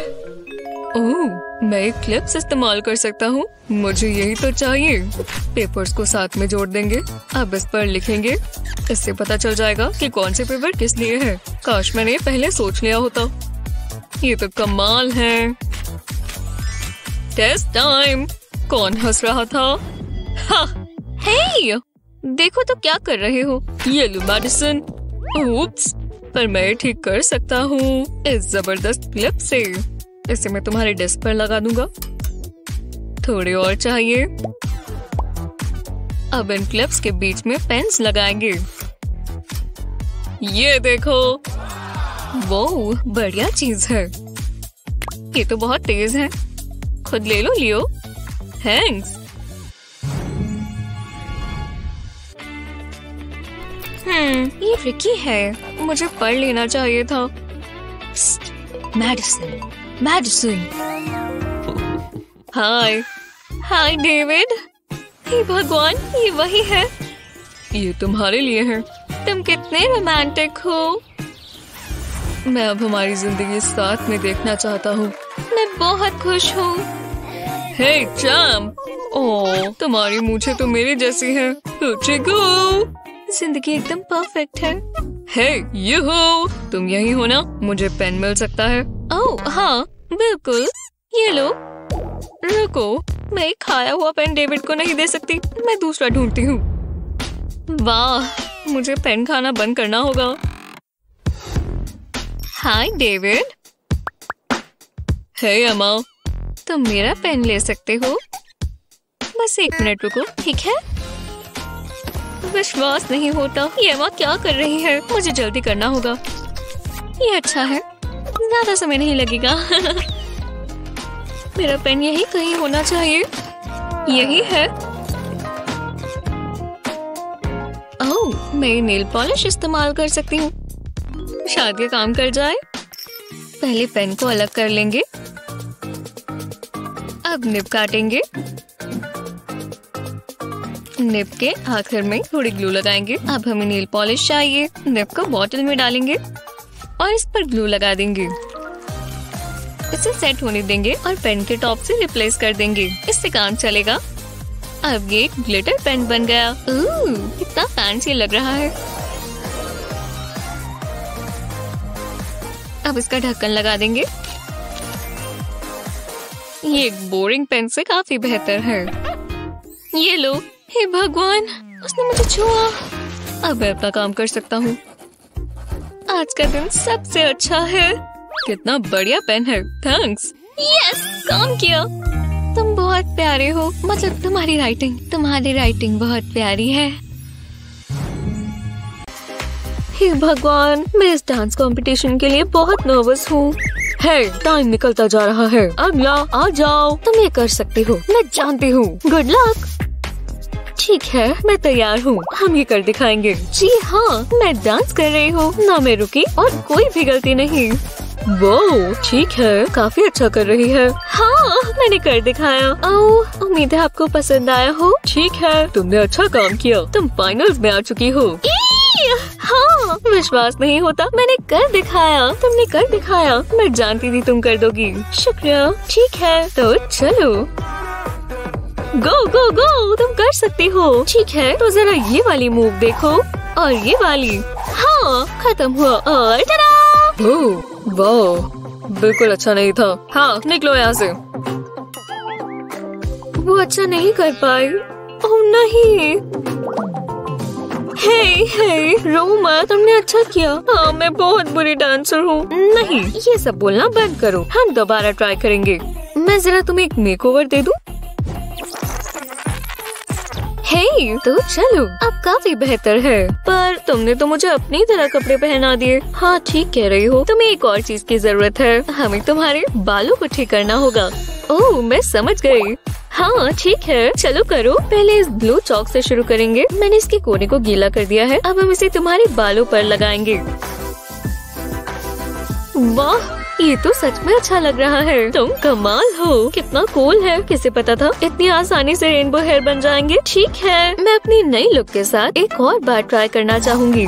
ओह, मैं एक क्लिप्स इस्तेमाल कर सकता हूँ। मुझे यही तो चाहिए। पेपर्स को साथ में जोड़ देंगे। अब इस पर लिखेंगे। इससे पता चल जाएगा कि कौन से पेपर किस लिए है। काश मैंने पहले सोच लिया होता। ये तो कमाल है। Test time. कौन हंस रहा था? हाँ। हे, देखो तो क्या कर रहे हो। ये लो मैडिसन। ओप्स, पर मैं ठीक कर सकता हूँ इस जबरदस्त क्लिप से। इसे मैं तुम्हारे डेस्क पर लगा दूंगा। थोड़े और चाहिए। अब इन क्लिप्स के बीच में पेन्स लगाएंगे। ये देखो, वो बढ़िया चीज है। ये तो बहुत तेज है। खुद ले लो लियो। थैंक्स। हम्म, ये ट्रिकी है। मुझे पढ़ लेना चाहिए था। Madison, Madison. Hi, hi David. हे भगवान, ये वही है। ये तुम्हारे लिए है। तुम कितने रोमांटिक हो। मैं अब हमारी जिंदगी साथ में देखना चाहता हूँ। मैं बहुत खुश हूँ। हे चैम। ओह, तुम्हारी मूंछें तो मेरी जैसी हैं। है जिंदगी एकदम परफेक्ट है। हे यू, तुम यही हो ना? मुझे पेन मिल सकता है? ओह हाँ, बिल्कुल। ये लो। रुको, मैं खाया हुआ पेन डेविड को नहीं दे सकती। मैं दूसरा ढूंढती हूँ। वाह, मुझे पेन खाना बंद करना होगा। हाय डेविड। हे अमा, तुम मेरा पेन ले सकते हो। बस एक मिनट रुको, ठीक है? विश्वास नहीं होता ये माँ क्या कर रही है। मुझे जल्दी करना होगा। ये अच्छा है, ज्यादा समय नहीं लगेगा। मेरा पेन यही कहीं होना चाहिए। यही है। ओह, मैं नेल पॉलिश इस्तेमाल कर सकती हूँ, शायद ये काम कर जाए। पहले पेन को अलग कर लेंगे, अब निब काटेंगे। निब के आखिर में थोड़ी ग्लू लगाएंगे। अब हमें नेल पॉलिश चाहिए। निब को बोतल में डालेंगे और इस पर ग्लू लगा देंगे। इसे सेट होने देंगे और पेन के टॉप से रिप्लेस कर देंगे। इससे काम चलेगा। अब ये ग्लिटर पेन बन गया। ओह, कितना फैंसी लग रहा है। अब इसका ढक्कन लगा देंगे। ये एक बोरिंग पेन से काफी बेहतर है। ये लो। हे भगवान, उसने मुझे छुआ। अब मैं अपना काम कर सकता हूँ। आज का दिन सबसे अच्छा है। कितना बढ़िया पेन है। थैंक्स। यस, काम किया। तुम बहुत प्यारे हो। मतलब तुम्हारी राइटिंग तुम्हारी राइटिंग बहुत प्यारी है। हे भगवान, मैं इस डांस कंपटीशन के लिए बहुत नर्वस हूँ। हे, टाइम निकलता जा रहा है। अगला आ जाओ। तुम ये कर सकती हो, मैं जानती हूँ। Good luck. ठीक है, मैं तैयार हूँ। हम ये कर दिखाएंगे। जी हाँ, मैं डांस कर रही हूँ, ना मैं रुकी और कोई भी गलती नहीं। वो ठीक है, काफी अच्छा कर रही है। हाँ, मैंने कर दिखाया। ओह, उम्मीद है आपको पसंद आया हो। ठीक है, तुमने अच्छा काम किया। तुम फाइनल्स में आ चुकी हो। हाँ, विश्वास नहीं होता, मैंने कर दिखाया। तुमने कर दिखाया। मैं जानती थी तुम कर दोगी। शुक्रिया। ठीक है, तो चलो। गो गो गो, तुम कर सकती हो। ठीक है, तो जरा ये वाली मूव देखो और ये वाली। हाँ, खत्म हुआ। और ओह वाह, बिल्कुल अच्छा नहीं था। हाँ, निकलो यहाँ से। वो अच्छा नहीं कर पाए। ओह नहीं। हे हे रोमा, तुमने अच्छा किया। हाँ, मैं बहुत बुरी डांसर हूँ। नहीं, ये सब बोलना बंद करो। हम दोबारा ट्राई करेंगे। मैं जरा तुम्हें एक मेकओवर दे दूँ। हे, तो चलो, अब काफी बेहतर है। पर तुमने तो मुझे अपनी तरह कपड़े पहना दिए। हाँ, ठीक कह रही हो। तुम्हें एक और चीज की जरूरत है। हमें तुम्हारे बालों को ठीक करना होगा। ओह, मैं समझ गई। हाँ, ठीक है, चलो करो। पहले इस ब्लू चॉक से शुरू करेंगे। मैंने इसके कोने को गीला कर दिया है। अब हम इसे तुम्हारे बालों पर लगाएंगे। वाह, ये तो सच में अच्छा लग रहा है। तुम कमाल हो। कितना कूल है। किसे पता था इतनी आसानी से रेनबो हेयर बन जाएंगे। ठीक है, मैं अपनी नई लुक के साथ एक और बार ट्राई करना चाहूंगी।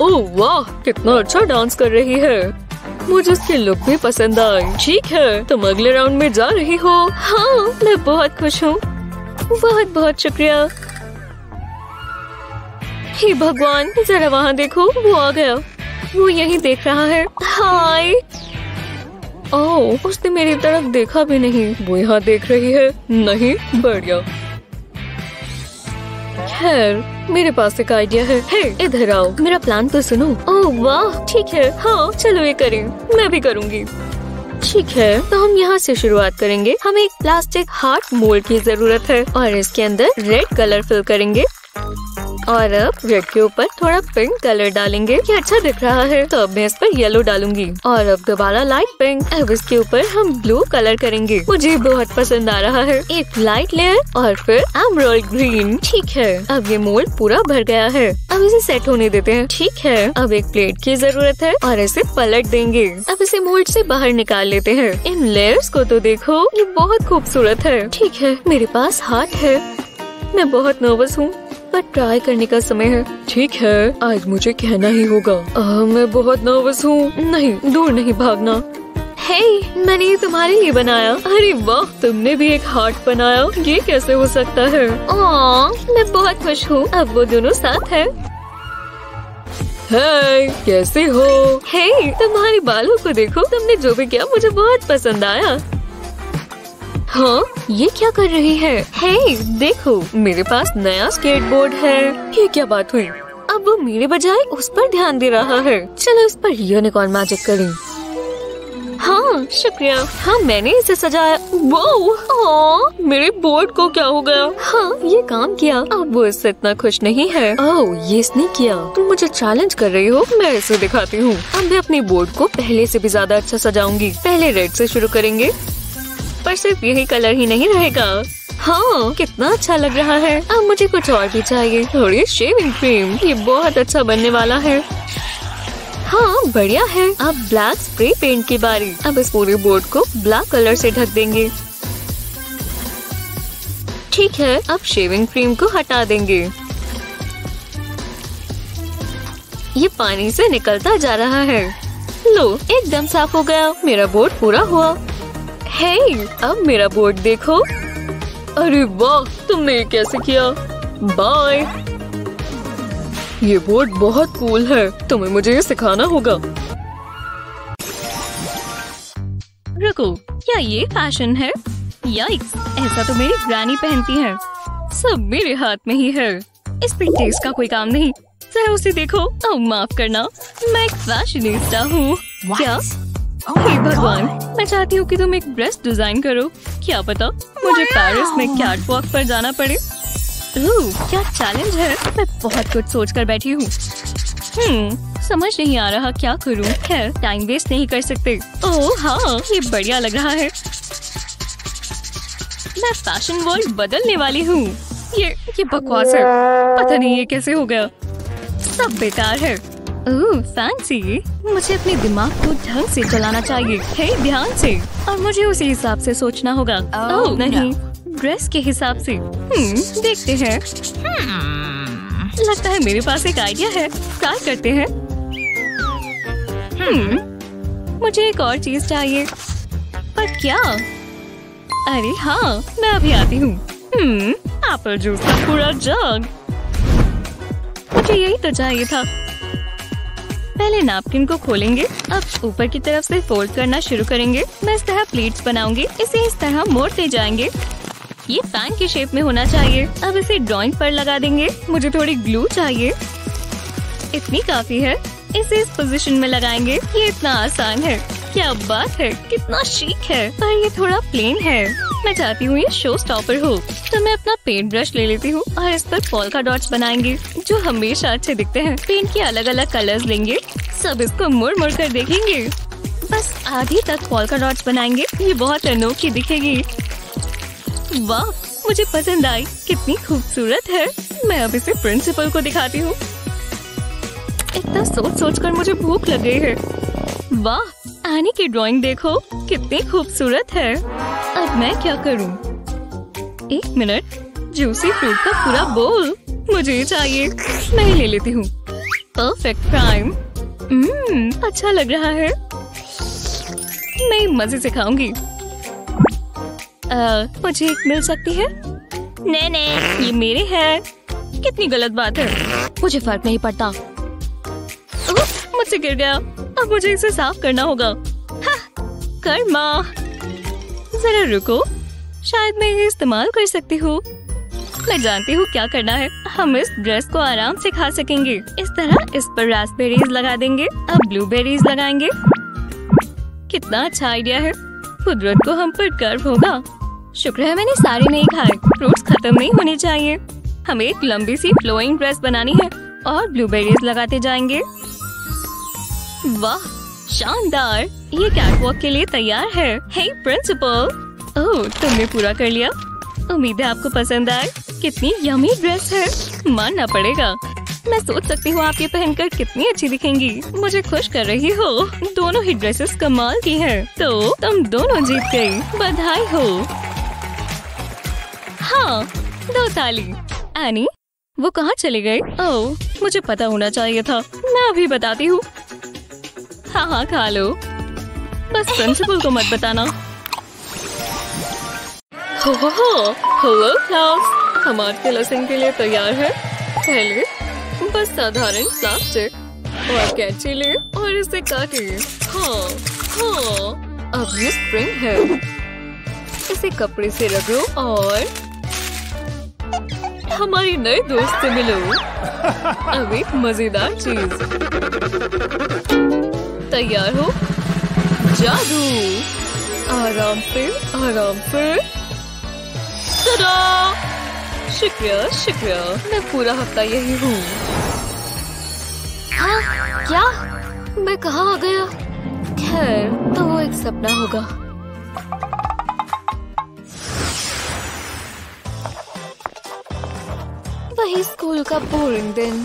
ओह वाह, कितना अच्छा डांस कर रही है। मुझे उसकी लुक भी पसंद आई। ठीक है, तुम अगले राउंड में जा रही हो। हाँ, मैं बहुत खुश हूँ। बहुत बहुत शुक्रिया। हे भगवान, जरा वहाँ देखो, वो आ गया। वो यही देख रहा है। हाय। ओह, उसने मेरी तरफ देखा भी नहीं। वो यहाँ देख रही है। नहीं, बढ़िया। खैर, मेरे पास एक आइडिया है। हे, इधर आओ, मेरा प्लान तो सुनो। ओह वाह, ठीक है। हाँ, चलो ये करें। मैं भी करूँगी। ठीक है, तो हम यहाँ से शुरुआत करेंगे। हमें एक प्लास्टिक हार्ट मोल्ड की जरूरत है और इसके अंदर रेड कलर फिल करेंगे और अब रेड के ऊपर थोड़ा पिंक कलर डालेंगे। ये अच्छा दिख रहा है। तो अब मैं इस पर येलो डालूंगी और अब दोबारा लाइट पिंक। अब इसके ऊपर हम ब्लू कलर करेंगे। मुझे बहुत पसंद आ रहा है। एक लाइट लेयर और फिर एमराल्ड ग्रीन। ठीक है, अब ये मोल्ड पूरा भर गया है। अब इसे सेट होने देते हैं। ठीक है, अब एक प्लेट की जरूरत है और इसे पलट देंगे। अब इसे मोल्ड से बाहर निकाल लेते हैं। इन लेयर्स को तो देखो, ये बहुत खूबसूरत है। ठीक है, मेरे पास हार्ट है। मैं बहुत नर्वस हूँ, पर ट्राई करने का समय है। ठीक है, आज मुझे कहना ही होगा। आ, मैं बहुत नर्वस हूँ। नहीं, दूर नहीं भागना। हे, मैंने ये तुम्हारे लिए बनाया। अरे वाह, तुमने भी एक हार्ट बनाया। ये कैसे हो सकता है? आ, मैं बहुत खुश हूँ। अब वो दोनों साथ हैं। हे, कैसे हो? हे, तुम्हारे बालों को देखो। तुमने जो भी किया मुझे बहुत पसंद आया। हाँ, ये क्या कर रही है? हे, देखो, मेरे पास नया स्केटबोर्ड है। ये क्या बात हुई? अब वो मेरे बजाय उस पर ध्यान दे रहा है। चलो इस पर यूनिकॉर्न मैजिक करें। हाँ, शुक्रिया। हाँ मैंने इसे सजाया। वो मेरे बोर्ड को क्या हो गया? हाँ ये काम किया। अब वो इससे इतना खुश नहीं है। ओह ये इसने किया। तुम मुझे चैलेंज कर रही हो? मैं इसे दिखाती हूँ। अब मैं अपने बोर्ड को पहले से भी ज्यादा अच्छा सजाऊंगी। पहले रेड से शुरू करेंगे, पर सिर्फ यही कलर ही नहीं रहेगा। हाँ कितना अच्छा लग रहा है। अब मुझे कुछ और भी चाहिए, थोड़ी शेविंग क्रीम, ये बहुत अच्छा बनने वाला है। हाँ बढ़िया है। अब ब्लैक स्प्रे पेंट की बारी। अब इस पूरे बोर्ड को ब्लैक कलर से ढक देंगे। ठीक है, अब शेविंग क्रीम को हटा देंगे। ये पानी से निकलता जा रहा है। लो एकदम साफ हो गया। मेरा बोर्ड पूरा हुआ है। अब मेरा बोर्ड देखो। अरे वाह, तुमने ये कैसे किया? बाय। ये बोर्ड बहुत कूल है। तुम्हें मुझे ये सिखाना होगा। रुको, क्या ये फैशन है? याइक्स, ऐसा तो मेरी ग्रैनी पहनती है। सब मेरे हाथ में ही है। इस पर टेस्ट का कोई काम नहीं। सर उसे देखो। अब माफ करना, मैं एक फैशनिस्टा हूँ। क्या? हे भगवान, मैं चाहती हूँ कि तुम एक ड्रेस डिजाइन करो। क्या पता मुझे पेरिस में कैटवॉक पर जाना पड़े। ओह क्या चैलेंज है। मैं बहुत कुछ सोच कर बैठी हूँ। हम्म, समझ नहीं आ रहा क्या करूँ। खैर टाइम वेस्ट नहीं कर सकते। ओह हाँ, ये बढ़िया लग रहा है। मैं फैशन वर्ल्ड बदलने वाली हूँ। ये ये बकवास है। पता नहीं ये कैसे हो गया। सब बेकार है। ओह फैंसी, मुझे अपने दिमाग को ढंग से चलाना चाहिए। हे ध्यान से, और मुझे उसी हिसाब से सोचना होगा। ओह oh, नहीं, ड्रेस के हिसाब से। हम्म, देखते हैं। hmm. लगता है मेरे पास एक आइडिया है। क्या करते हैं? हम्म, मुझे एक और चीज चाहिए। पर क्या? अरे हाँ, मैं अभी आती हूँ। हम्म, एप्पल जूस का पूरा जग। मुझे यही तो चाहिए था। पहले नैपकिन को खोलेंगे। अब ऊपर की तरफ से फोल्ड करना शुरू करेंगे। मैं इस तरह प्लेट्स बनाऊंगी। इसे इस तरह मोड़ते जाएंगे। ये पैन की शेप में होना चाहिए। अब इसे ड्राइंग पर लगा देंगे। मुझे थोड़ी ग्लू चाहिए, इतनी काफी है। इसे इस पोजीशन में लगाएंगे। ये इतना आसान है। क्या बात है, कितना शीक है। पर ये थोड़ा प्लेन है। मैं चाहती हूँ ये शो स्टॉपर हो। तो मैं अपना पेंट ब्रश ले लेती हूँ और इस पर पोल्का डॉट्स बनाएंगे, जो हमेशा अच्छे दिखते हैं। पेंट के अलग अलग कलर्स लेंगे। सब इसको मुड़ मुड़ कर देखेंगे। बस आधी तक पोल्का डॉट्स बनाएंगे। ये बहुत अनोखी दिखेगी। वाह, मुझे पसंद आई। कितनी खूबसूरत है। मैं अब इसे प्रिंसिपल को दिखाती हूँ। इतना सोच सोच कर मुझे भूख लग गई है। वाह, आनी की ड्राइंग देखो, कितनी खूबसूरत है। अब मैं क्या करूं? एक मिनट, जूसी फ्रूट का पूरा बोल मुझे ही चाहिए। मैं ही ले लेती हूँ। Perfect prime. हम्म, अच्छा लग रहा है। मैं मजे से खाऊंगी। मुझे एक मिल सकती है? नहीं नहीं, ये मेरे है। कितनी गलत बात है। मुझे फर्क नहीं पड़ता। मुझसे गिर गया। अब मुझे इसे साफ करना होगा। हाँ, कर्मा, जरा रुको, शायद मैं ये इस्तेमाल कर सकती हूँ। मैं जानती हूँ क्या करना है। हम इस ड्रेस को आराम से खा सकेंगे। इस तरह इस पर रास्पबेरीज लगा देंगे। अब ब्लूबेरीज लगाएंगे। कितना अच्छा आइडिया है। कुदरत को हम पर गर्व होगा। शुक्र है मैंने सारे नहीं खाए। फ्रूट्स खत्म नहीं होने चाहिए। हमें एक लंबी सी फ्लोइंग ड्रेस बनानी है और ब्लूबेरीज लगाते जाएंगे। वाह शानदार, ये कैटवॉक के लिए तैयार है। हे प्रिंसिपल, ओह तुमने पूरा कर लिया। उम्मीद है आपको पसंद आए। कितनी यमी ड्रेस है, मानना पड़ेगा। मैं सोच सकती हूँ आप ये पहनकर कितनी अच्छी दिखेंगी। मुझे खुश कर रही हो। दोनों ही ड्रेसेस कमाल की हैं। तो तुम दोनों जीत गयी, बधाई हो। हाँ दो ताली। एनी, वो कहाँ चले गए? ओह, मुझे पता होना चाहिए था। मैं अभी बताती हूँ। हाँ हाँ खा लो, बस प्रिंसिपल को मत बताना। हो हो हो, हेलो क्लास, हमारे लेसन के लिए तैयार है। पहले बस साधारण प्लास्टिक और कैंची ले और इसे काटे। हाँ हाँ, अब ये स्प्रिंग है। इसे कपड़े से रगड़ो और हमारी नए दोस्त से मिलो। अब एक मजेदार चीज। तैयार हो? जादू। आराम से आराम से। तदा! शुक्रिया शुक्रिया, मैं पूरा हफ्ता यही हूँ। हाँ, क्या मैं कहाँ आ गया? खैर तो वो एक सपना होगा। वही स्कूल का बोरिंग दिन।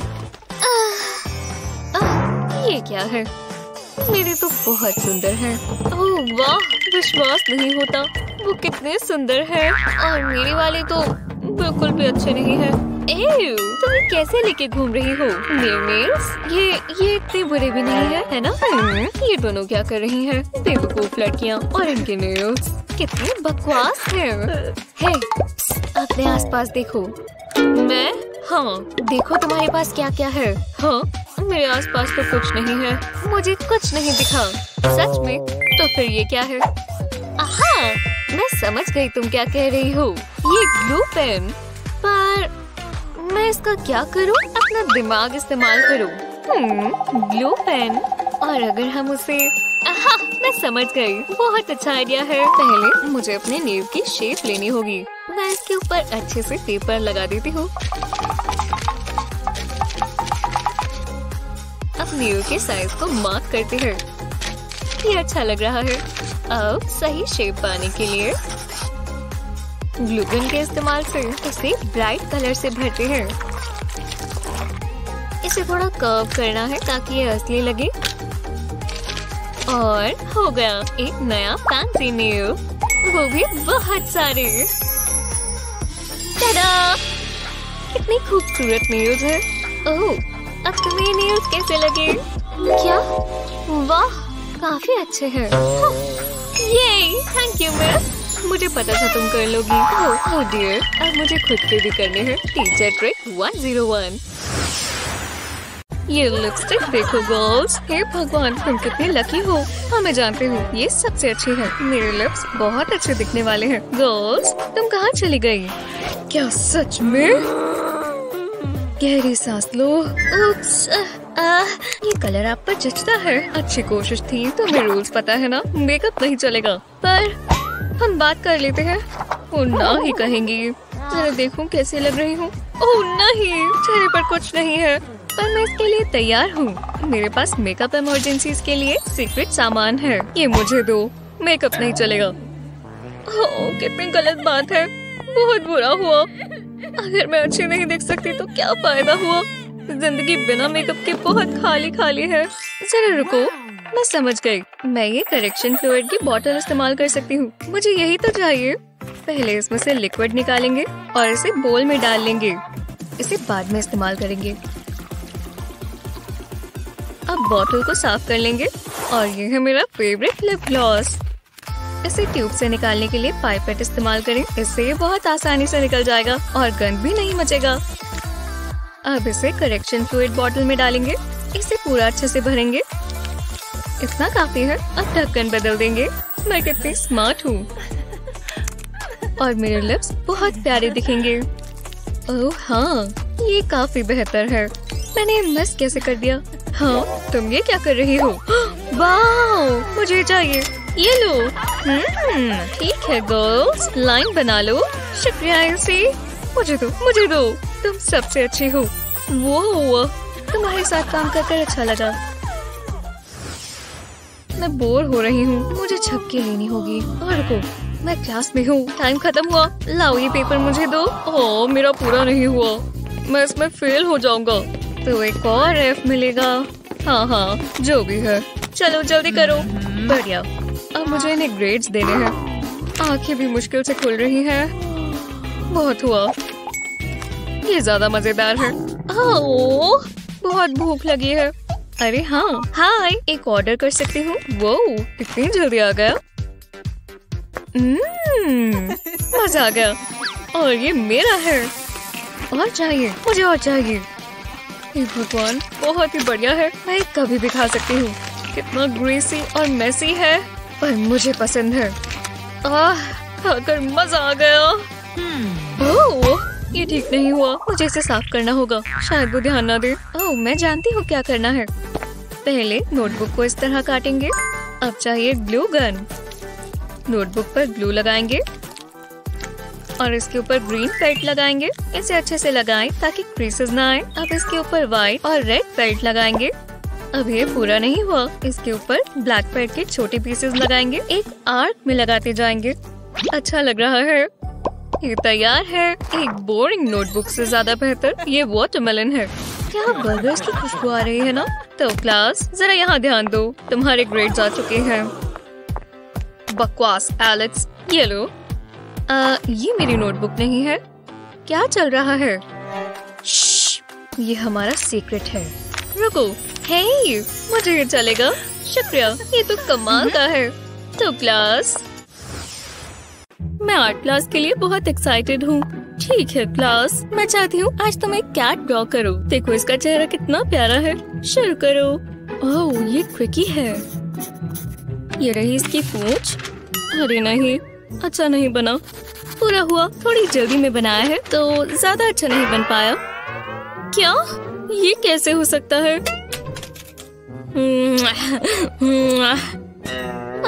ये क्या है? मेरे तो बहुत सुंदर है। ओह वाह, विश्वास नहीं होता वो कितने सुंदर है। और मेरे वाले तो बिल्कुल भी अच्छे नहीं है। एव, तुम ये कैसे लेके घूम रही हो? नेल्स, ये ये इतने बुरे भी नहीं है, है ना? ये दोनों क्या कर रही हैं? बेवकूफ लड़कियाँ और इनके नेल्स कितने बकवास हैं। हे, अपने आसपास देखो। मैं? हाँ, देखो तुम्हारे पास क्या क्या है। हाँ, मेरे आसपास तो कुछ नहीं है, मुझे कुछ नहीं दिखा। सच में? तो फिर ये क्या है? आहा, मैं समझ गई तुम क्या कह रही हो। ये ग्लू पेन। पर मैं इसका क्या करूँ? अपना दिमाग इस्तेमाल करूँ। हम्म, ग्लू पेन। और अगर हम उसे… आहा, मैं समझ गई। बहुत अच्छा आइडिया है। पहले मुझे अपने नेल की शेप लेनी होगी। मैं इसके ऊपर अच्छे से पेपर लगा देती हूँ। नेल के साइज को मार्क करते हैं। ये अच्छा लग रहा है। अब सही शेप पाने के लिए ग्लू गन के इस्तेमाल से इसे ब्राइट कलर से भरते हैं। इसे थोड़ा कर्व करना है ताकि ये असली लगे। और हो गया एक नया फैंसी नेल, वो भी बहुत सारे। तदा! कितनी खूबसूरत नेल्स है। ओह, अब तुम्हें नेल्स कैसे लगे? क्या? वाह, काफी अच्छे हैं। हाँ, ये थैंक यू मिस, मुझे पता था तुम कर लोगी। ओह ओह डियर, अब मुझे खुद के भी करने हैं। टीचर ट्रिक एक सौ एक। ये लिपस्टिक देखो गर्ल्स। हे भगवान, तुम कितने लकी हो। हाँ, मैं जानती हूँ ये सबसे अच्छी है। मेरे लिप्स बहुत अच्छे दिखने वाले हैं। गर्ल्स, तुम कहाँ चली गयी? क्या सच में? गहरी सांस लो। उप्स, आ, ये कलर आप पर जचता है। अच्छी कोशिश थी, तुम्हें रूल्स पता है ना, मेकअप नहीं चलेगा। पर हम बात कर लेते हैं, वो ना ही कहेंगी। जरा देखूं कैसे लग रही हूँ। ओह नहीं, चेहरे पर कुछ नहीं है, पर मैं इसके लिए तैयार हूँ। मेरे पास मेकअप इमरजेंसीज के लिए सीक्रेट सामान है। ये मुझे दो, मेकअप नहीं चलेगा। ओह, कितनी गलत बात है, बहुत बुरा हुआ। अगर मैं अच्छी नहीं दिख सकती तो क्या फायदा हुआ? जिंदगी बिना मेकअप के बहुत खाली खाली है। जरा रुको, मैं समझ गई। मैं ये करेक्शन फ्लूइड की बोतल इस्तेमाल कर सकती हूँ। मुझे यही तो चाहिए। पहले इसमें से लिक्विड निकालेंगे और इसे बोल में डाल लेंगे। इसे बाद में इस्तेमाल करेंगे। अब बोतल को साफ कर लेंगे। और ये है मेरा फेवरेट लिप ग्लॉस। इसे ट्यूब से निकालने के लिए पाइपेट इस्तेमाल करें। इससे बहुत आसानी से निकल जाएगा और गंध भी नहीं मचेगा। अब इसे करेक्शन फ्लूइड बोतल में डालेंगे। इसे पूरा अच्छे से भरेंगे। इतना काफी है। अब ढक्कन बदल देंगे। मैं कितनी स्मार्ट हूँ। और मेरे लिप्स बहुत प्यारे दिखेंगे। ओह हाँ, ये काफी बेहतर है। मैंने मिस कैसे कर दिया? हाँ, तुम ये क्या कर रही हो? वाह, मुझे चाहिए। ये लो। हम्म, ठीक है गर्ल्स, लाइन बना लो। शुक्रिया। इसे मुझे दो, मुझे दो। तुम सबसे अच्छी हो। वो तुम्हारे साथ काम करके अच्छा लगा। मैं बोर हो रही हूँ, मुझे छपकी लेनी होगी। और रुको, मैं क्लास में हूँ, टाइम खत्म हुआ। लाओ ये पेपर मुझे दो। ओह, मेरा पूरा नहीं हुआ, मैं इसमें फेल हो जाऊंगा। तो एक और एफ मिलेगा। हाँ हाँ, जो भी है, चलो जल्दी करो। बढ़िया, अब मुझे इन्हें ग्रेड्स देने हैं। आंखें भी मुश्किल से खुल रही हैं। बहुत हुआ, ये ज्यादा मजेदार है। ओह, बहुत भूख लगी है। अरे हाँ, हाय, एक ऑर्डर कर सकती हूँ? वो इतनी जल्दी आ गया। हम्म, मजा आ गया। और ये मेरा है। और चाहिए, मुझे और चाहिए। भगवान, बहुत ही बढ़िया है। मैं कभी भी खा सकती हूँ। कितना ग्रेसी और मैसी है, पर मुझे पसंद है। आह, खाकर मजा आ गया। ओह, ये ठीक नहीं हुआ, मुझे इसे साफ करना होगा। शायद वो ध्यान ना दे। ओह, मैं जानती हूँ क्या करना है। पहले नोटबुक को इस तरह काटेंगे अब चाहिए ग्लू गन। नोटबुक पर ग्लू लगाएंगे और इसके ऊपर ग्रीन फेल्ट लगाएंगे। इसे अच्छे से लगाएं ताकि क्रीसेस ना आए। अब इसके ऊपर व्हाइट और रेड फेल्ट लगाएंगे। अब ये पूरा नहीं हुआ, इसके ऊपर ब्लैक फेल्ट के छोटे पीसेस लगाएंगे। एक आर्क में लगाते जाएंगे। अच्छा लग रहा है। ये तैयार है। एक बोरिंग नोटबुक से ज्यादा बेहतर ये वाटरमेलन है। क्या बर्गर्स की खुशबू आ रही है ना? तो क्लास जरा यहाँ ध्यान दो, तुम्हारे ग्रेड्स आ चुके हैं। बकवास एलेक्स, ये लो। आ, ये मेरी नोटबुक नहीं है। क्या चल रहा है? श्श, ये हमारा सीक्रेट है। रुको, हे मुझे ये चलेगा। शुक्रिया, ये तो कमाल का है। तो क्लास, मैं आर्ट क्लास के लिए बहुत एक्साइटेड हूँ। ठीक है क्लास, मैं चाहती हूँ आज तुम एक कैट ड्रॉ करो। देखो इसका चेहरा कितना प्यारा है। शुरू करो। ओह, ये क्विकी है। ये रही इसकी पूंछ। अरे नहीं, अच्छा नहीं बना। पूरा हुआ, थोड़ी जल्दी में बनाया है तो ज्यादा अच्छा नहीं बन पाया। क्या ये कैसे हो सकता है?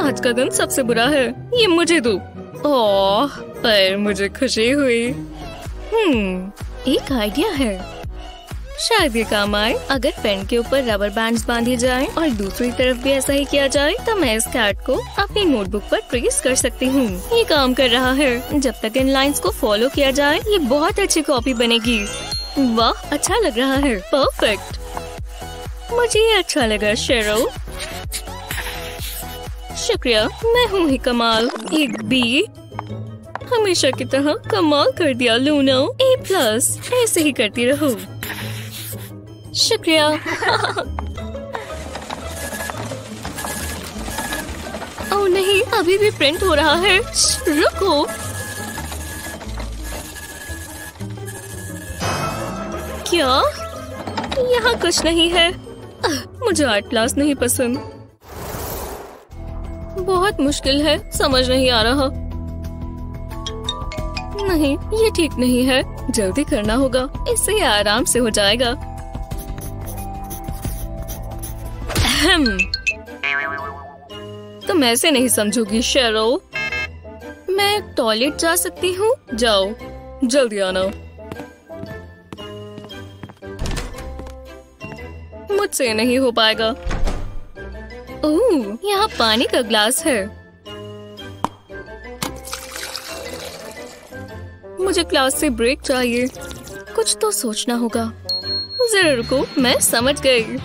आज का दिन सबसे बुरा है। ये मुझे दो। ओह, पर मुझे खुशी हुई। हम्म, एक आइडिया है, शायद ये काम आए। अगर पेन के ऊपर रबर बैंड्स बांधे जाएं और दूसरी तरफ भी ऐसा ही किया जाए तो मैं इस कार्ड को अपनी नोटबुक पर ट्रेस कर सकती हूँ। ये काम कर रहा है। जब तक इन लाइंस को फॉलो किया जाए ये बहुत अच्छी कॉपी बनेगी। वाह, अच्छा लग रहा है। परफेक्ट, मुझे ये अच्छा लगा शेरो। शुक्रिया, मैं हूँ ही कमाल। एक बी, हमेशा की तरह कमाल कर दिया लूना। ए प्लस, ऐसे ही करती रहो। शुक्रिया। ओह नहीं, अभी भी प्रिंट हो रहा है। रुको, क्या यहाँ कुछ नहीं है? मुझे आर्ट क्लास नहीं पसंद। बहुत मुश्किल है, समझ नहीं आ रहा। नहीं, ये ठीक नहीं है। जल्दी करना होगा, इससे आराम से हो जाएगा। तुम ऐसे नहीं समझोगी शेरो। मैं टॉयलेट जा सकती हूँ? जाओ, जल्दी आना। मुझसे नहीं हो पाएगा। ओह, यहाँ पानी का ग्लास है। मुझे क्लास से ब्रेक चाहिए। कुछ तो सोचना होगा। जरा रुको, मैं समझ गई।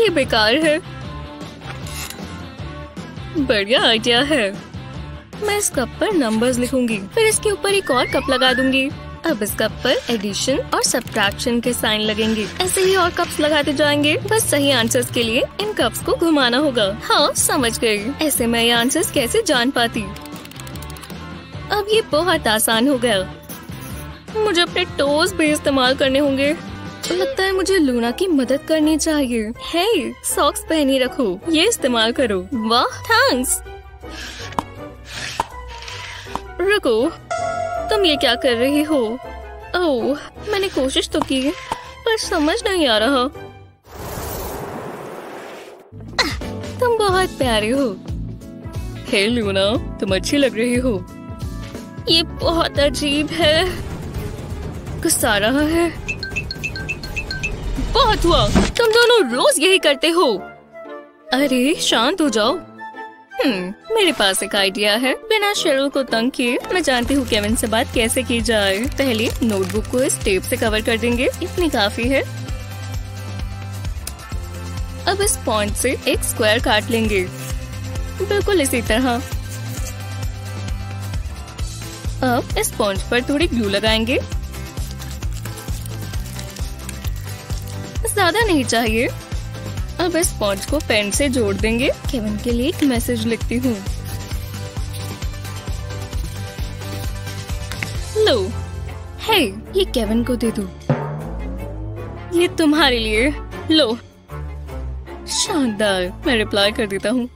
ये बेकार है। बढ़िया आइडिया है। मैं इस कप पर नंबर्स लिखूंगी, फिर इसके ऊपर एक और कप लगा दूंगी। अब इस कप पर एडिशन और सब्ट्रैक्शन के साइन लगेंगे। ऐसे ही और कप्स लगाते जाएंगे। बस सही आंसर्स के लिए इन कप्स को घुमाना होगा। हाँ, समझ गई। ऐसे मैं ये आंसर्स कैसे जान पाती? अब ये बहुत आसान हो गया। मुझे अपने टोज भी इस्तेमाल करने होंगे। लगता है मुझे लूना की मदद करनी चाहिए। हे, सॉक्स पहनी रखो, ये इस्तेमाल करो। वाह, थैंक्स। रुको, तुम ये क्या कर रही हो? ओह, मैंने कोशिश तो की पर समझ नहीं आ रहा। तुम बहुत प्यारी हो। हे लूना, तुम अच्छी लग रही हो। ये बहुत अजीब है। गुस्सा आ रहा है। बहुत हुआ, तुम दोनों रोज यही करते हो। अरे शांत हो जाओ। हम्म, मेरे पास एक आइडिया है। बिना शेरो को तंग किए मैं जानती हूँ केविन से बात कैसे की जाए। पहले नोटबुक को इस टेप से कवर कर देंगे, इतनी काफी है। अब इस पॉइंट से एक स्क्वायर काट लेंगे, बिल्कुल इसी तरह। अब इस पॉइंट पर थोड़ी ग्लू लगाएंगे। ज्यादा नहीं चाहिए। अब इस पॉइंट को पेन से जोड़ देंगे। केविन के लिए एक मैसेज लिखती हूँ। लो, हे, ये केविन को दे दो। ये तुम्हारे लिए। लो, शानदार। मैं रिप्लाई कर देता हूँ।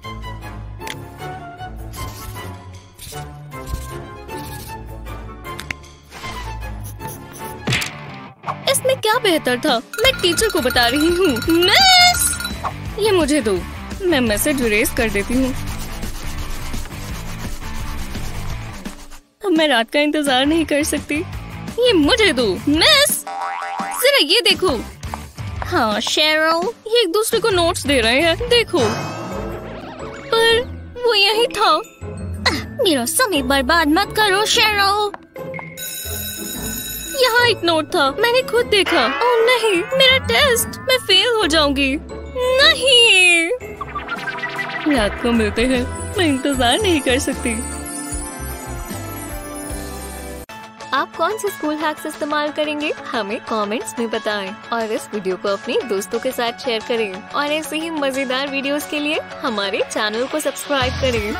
इसमें क्या बेहतर था? मैं टीचर को बता रही हूँ। मिस ये मुझे दो, मैं मैसेज इरेज कर देती हूँ। अब मैं रात का इंतजार नहीं कर सकती। ये मुझे दो। मिस, जरा ये देखो। हाँ शेरल, ये एक दूसरे को नोट्स दे रहे हैं। देखो, पर वो यही था। आ, मेरा समय बर्बाद मत करो शेरल। यहाँ एक नोट था, मैंने खुद देखा। ओह नहीं, मेरा टेस्ट, मैं फेल हो जाऊंगी। नहीं, रात को मिलते हैं, मैं इंतजार नहीं कर सकती। आप कौन से स्कूल हैक्स इस्तेमाल करेंगे, हमें कमेंट्स में बताएं और इस वीडियो को अपने दोस्तों के साथ शेयर करें और ऐसे ही मजेदार वीडियोस के लिए हमारे चैनल को सब्सक्राइब करें।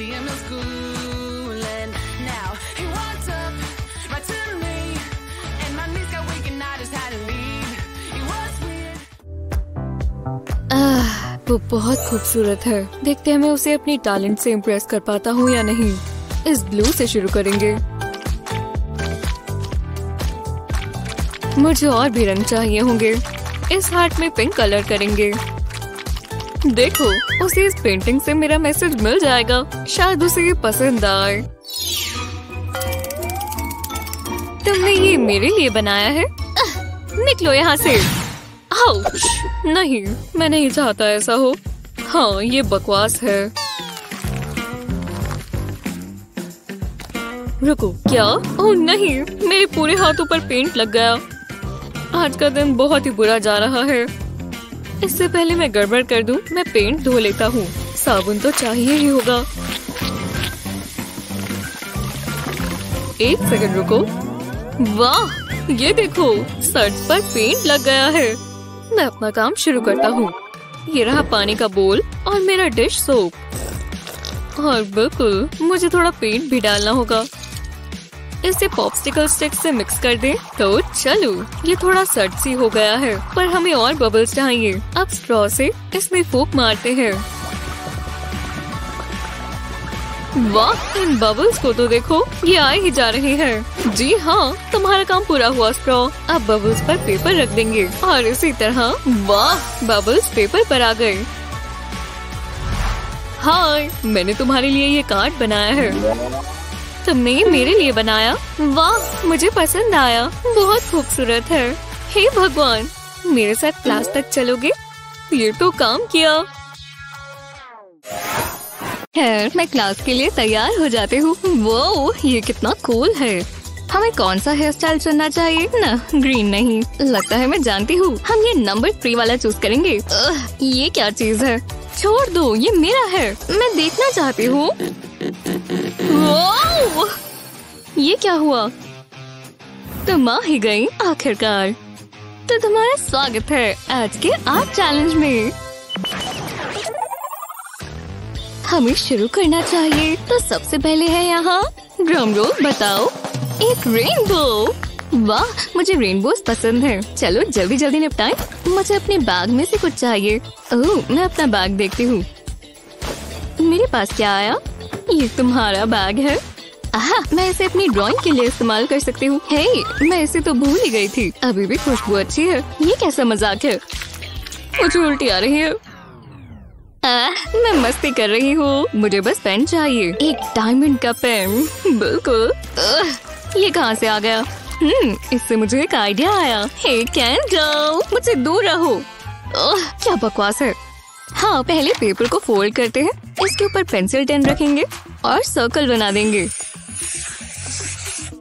See him in school and now he walks up right to me and my knees got weak and I just had to leave. He was weird. आह, वो बहुत खूबसूरत है। देखते हैं मैं उसे अपनी टैलेंट से इम्प्रेस कर पाता हूँ या नहीं। इस ब्लू से शुरू करेंगे। मुझे और भी रंग चाहिए होंगे। इस हार्ट में पिंक कलर करेंगे। देखो, उसे इस पेंटिंग से मेरा मैसेज मिल जाएगा। शायद उसे ये पसंद आए। तुमने ये मेरे लिए बनाया है? निकलो यहाँ से। आउच, नहीं, मैं नहीं चाहता ऐसा हो। हाँ, ये बकवास है। रुको, क्या? ओह नहीं, मेरे पूरे हाथों पर पेंट लग गया। आज का दिन बहुत ही बुरा जा रहा है। इससे पहले मैं गड़बड़ कर दूं, मैं पेंट धो लेता हूँ। साबुन तो चाहिए ही होगा। एक सेकंड रुको। वाह, ये देखो, शर्ट पर पेंट लग गया है। मैं अपना काम शुरू करता हूँ। ये रहा पानी का बोल और मेरा डिश सोप। और बिल्कुल, मुझे थोड़ा पेंट भी डालना होगा। इसे पॉप्सिकल स्टिक से मिक्स कर दें। तो चलो, ये थोड़ा सट सी हो गया है, पर हमें और बबल्स चाहिए। अब स्ट्रॉ से इसमें फूंक मारते हैं। वाह, इन बबल्स को तो देखो, ये आए ही जा रहे हैं। जी हाँ, तुम्हारा काम पूरा हुआ स्ट्रॉ। अब बबल्स पर पेपर रख देंगे और इसी तरह। वाह, बबल्स पेपर पर आ गए। हाय, मैंने तुम्हारे लिए ये कार्ड बनाया है। तुमने ये मेरे लिए बनाया? वाह, मुझे पसंद आया, बहुत खूबसूरत है। हे भगवान, मेरे साथ क्लास तक चलोगे? ये तो काम किया। खैर, मैं क्लास के लिए तैयार हो जाती हूँ। वो, ये कितना कूल है। हमें कौन सा हेयर स्टाइल चुनना चाहिए? ना, ग्रीन नहीं। लगता है मैं जानती हूँ, हम ये नंबर थ्री वाला चूज करेंगे। अह, ये क्या चीज है? छोड़ दो, ये मेरा है, मैं देखना चाहती हूँ। वाओ! ये क्या हुआ? तुम आ ही गई आखिरकार। तो तुम्हारा स्वागत है आज के आर्ट चैलेंज में। हमें शुरू करना चाहिए। तो सबसे पहले है यहाँ ड्रम रोल। बताओ, एक रेनबो। वाह, मुझे रेनबोस पसंद है। चलो जल्दी जल्दी निपटाएं। मुझे अपने बैग में से कुछ चाहिए। ओह, मैं अपना बैग देखती हूँ। मेरे पास क्या आया? ये तुम्हारा बैग है। आहा, मैं इसे अपनी ड्राइंग के लिए इस्तेमाल कर सकती हूँ। हे, मैं इसे तो भूल ही गई थी। अभी भी खुशबू अच्छी है। ये कैसा मजाक है? मुझे उल्टी आ रही है। आह, मैं मस्ती कर रही हूँ। मुझे बस पेन चाहिए, एक डायमंड का पेन। बिल्कुल। ये कहाँ से आ गया? हम्म, इससे मुझे एक आइडिया आया। हे कैंडल, मुझसे दूर रहो। ओह, क्या बकवास है। हाँ, पहले पेपर को फोल्ड करते हैं, इसके ऊपर पेंसिल टेन रखेंगे और सर्कल बना देंगे।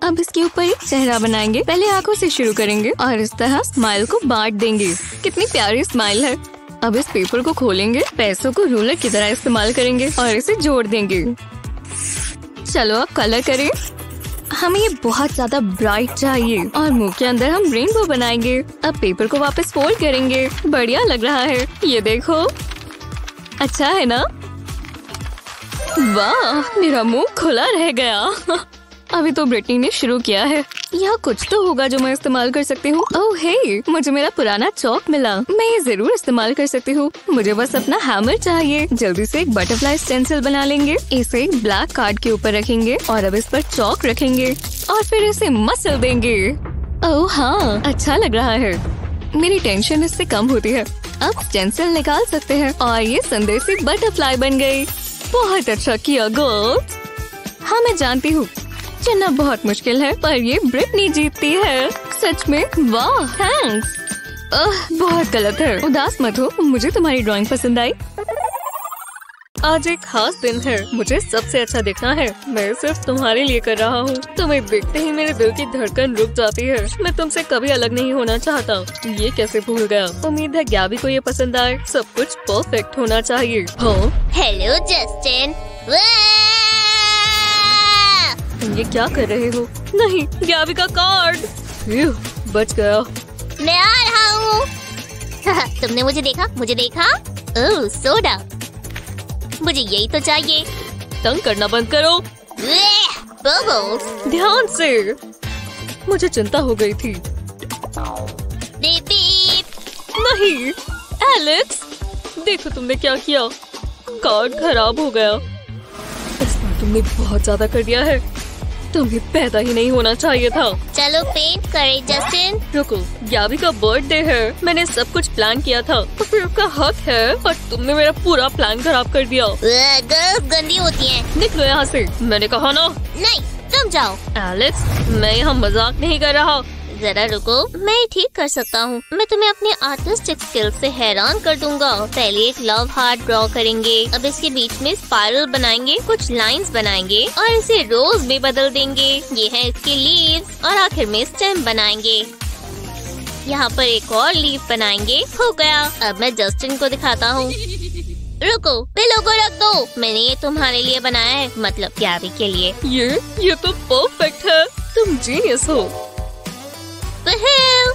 अब इसके ऊपर एक चेहरा बनाएंगे। पहले आंखों से शुरू करेंगे और इस तरह स्माइल को बांट देंगे। कितनी प्यारी स्माइल है। अब इस पेपर को खोलेंगे, पैसों को रूलर की तरह इस्तेमाल करेंगे और इसे जोड़ देंगे। चलो अब कलर करें। हमें ये बहुत ज्यादा ब्राइट चाहिए और मुंह के अंदर हम रेनबो बनाएंगे। अब पेपर को वापस फोल्ड करेंगे। बढ़िया लग रहा है, ये देखो। अच्छा है ना? वाह, मेरा मुंह खुला रह गया। अभी तो ब्रिटनी ने शुरू किया है। यहाँ कुछ तो होगा जो मैं इस्तेमाल कर सकती हूँ। ओह हे, मुझे मेरा पुराना चॉक मिला, मैं ये जरूर इस्तेमाल कर सकती हूँ। मुझे बस अपना हैमर चाहिए। जल्दी से एक बटरफ्लाई स्टेंसिल बना लेंगे, इसे ब्लैक कार्ड के ऊपर रखेंगे और अब इस पर चॉक रखेंगे और फिर इसे मसल देंगे। ओह हाँ, अच्छा लग रहा है। मेरी टेंशन इससे कम होती है। अब स्टेंसिल निकाल सकते हैं और ये सुंदर सी बटरफ्लाई बन गई। बहुत अच्छा किया गर्ल्स। हाँ मैं जानती हूँ चुनना बहुत मुश्किल है, पर ये ब्रिटनी जीतती है। सच में वाह, थैंक्स। अह बहुत गलत है, उदास मत हो, मुझे तुम्हारी ड्राइंग पसंद आई। आज एक खास दिन है, मुझे सबसे अच्छा दिखना है। मैं सिर्फ तुम्हारे लिए कर रहा हूँ। तुम्हें देखते ही मेरे दिल की धड़कन रुक जाती है। मैं तुमसे कभी अलग नहीं होना चाहता, ये कैसे भूल गया। उम्मीद है गैबी को ये पसंद आए। सब कुछ परफेक्ट होना चाहिए। हेलो जस्टिन, ये क्या कर रहे हो? नहीं, गैबी का कार्ड। बच गया। मैं आ रहा हूँ। तुमने मुझे देखा? मुझे देखा? ओह सोडा, मुझे यही तो चाहिए। तंग करना बंद करो। बबल्स, ध्यान से। मुझे चिंता हो गई थी। Beep beep. नहीं, एलेक्स, देखो तुमने क्या किया। कार्ड खराब हो गया। इस बार तुमने बहुत ज्यादा कर दिया है। तुम्हें पैदा ही नहीं होना चाहिए था। चलो पेंट करें जस्टिन। रुको, गैबी का बर्थडे है, मैंने सब कुछ प्लान किया था। तो फिर उसका हक है, पर तुमने मेरा पूरा प्लान खराब कर दिया। गर्ल्स गंदी होती हैं। निकलो यहाँ से। मैंने कहा ना। नहीं, तुम जाओ। एलेक्स, मैं यहाँ मजाक नहीं कर रहा। जरा रुको, मैं ठीक कर सकता हूँ। मैं तुम्हें अपने आर्टिस्टिक स्किल से हैरान कर दूंगा। पहले एक लव हार्ट ड्रॉ करेंगे, अब इसके बीच में स्पाइरल बनाएंगे, कुछ लाइंस बनाएंगे और इसे रोज में बदल देंगे। ये है इसके लीव्स और आखिर में स्टेम बनाएंगे। यहाँ पर एक और लीव बनाएंगे। हो गया। अब मैं जस्टिन को दिखाता हूँ। रुको, पिलो को रख दो। मैंने ये तुम्हारे लिए बनाया है, मतलब गैबी के लिए। ये ये तो परफेक्ट है। तुम जीनियस हो।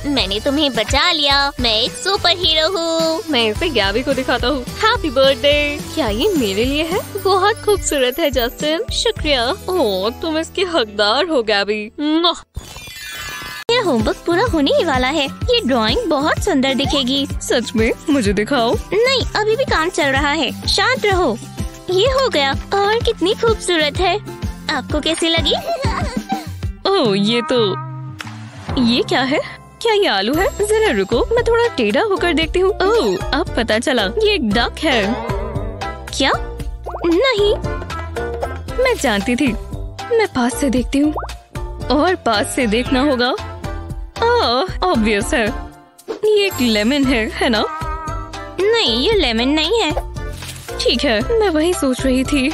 मैंने तुम्हें बचा लिया। मैं एक सुपर हीरो हूँ। मैं इसे गैबी को दिखाता हूँ। Happy birthday. क्या ये मेरे लिए है? बहुत खूबसूरत है जस्टिन, शुक्रिया। ओह, तुम इसके हकदार हो गैबी। मेरा होमवर्क पूरा होने ही वाला है। ये ड्राइंग बहुत सुंदर दिखेगी। सच में? मुझे दिखाओ। नहीं, अभी भी काम चल रहा है, शांत रहो। ये हो गया। और कितनी खूबसूरत है। आपको कैसी लगी? ओह, ये तो ये क्या है? क्या ये आलू है? जरा रुको, मैं थोड़ा टेढ़ा होकर देखती हूँ। ओह, अब पता चला, ये एक डक है। क्या? नहीं, मैं जानती थी। मैं पास से देखती हूँ और पास से देखना होगा। आह, ऑब्वियस है। ये एक लेमन है, है ना? नहीं, ये लेमन नहीं है। ठीक है, मैं वही सोच रही थी।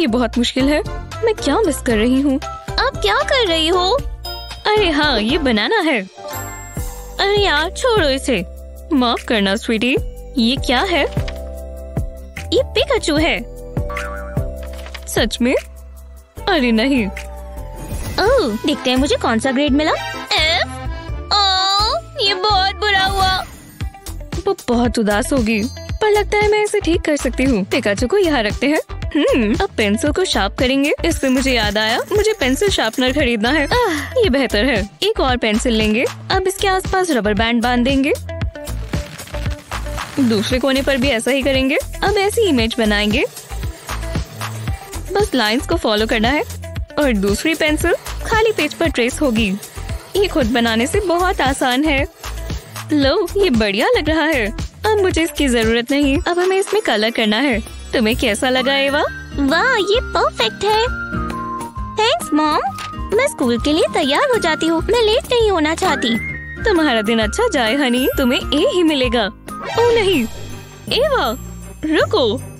ये बहुत मुश्किल है। मैं क्या मिस कर रही हूँ? आप क्या कर रही हो? अरे हाँ, ये बनाना है। अरे यार, छोड़ो इसे। माफ करना स्वीटी। ये क्या है? ये पिकाचू है। सच में? अरे नहीं। ओह, देखते हैं मुझे कौन सा ग्रेड मिला। एफ। ओह, ये बहुत बुरा हुआ। वो बहुत उदास होगी, पर लगता है मैं इसे ठीक कर सकती हूँ। पिकाचू को यहाँ रखते हैं। हम्म, अब पेंसिल को शार्प करेंगे। इससे मुझे याद आया, मुझे पेंसिल शार्पनर खरीदना है। आह, ये बेहतर है। एक और पेंसिल लेंगे। अब इसके आसपास रबर बैंड बांध देंगे। दूसरे कोने पर भी ऐसा ही करेंगे। अब ऐसी इमेज बनाएंगे। बस लाइंस को फॉलो करना है और दूसरी पेंसिल खाली पेज पर ट्रेस होगी। ये खुद बनाने से बहुत आसान है। लो, ये बढ़िया लग रहा है। अब मुझे इसकी जरूरत नहीं। अब हमें इसमें कलर करना है। तुम्हें कैसा लगा एवा? वाह, ये परफेक्ट है। थैंक्स मॉम, मैं स्कूल के लिए तैयार हो जाती हूँ। मैं लेट नहीं होना चाहती। तुम्हारा दिन अच्छा जाए हनी, तुम्हें ए ही मिलेगा। ओ नहीं एवा, रुको।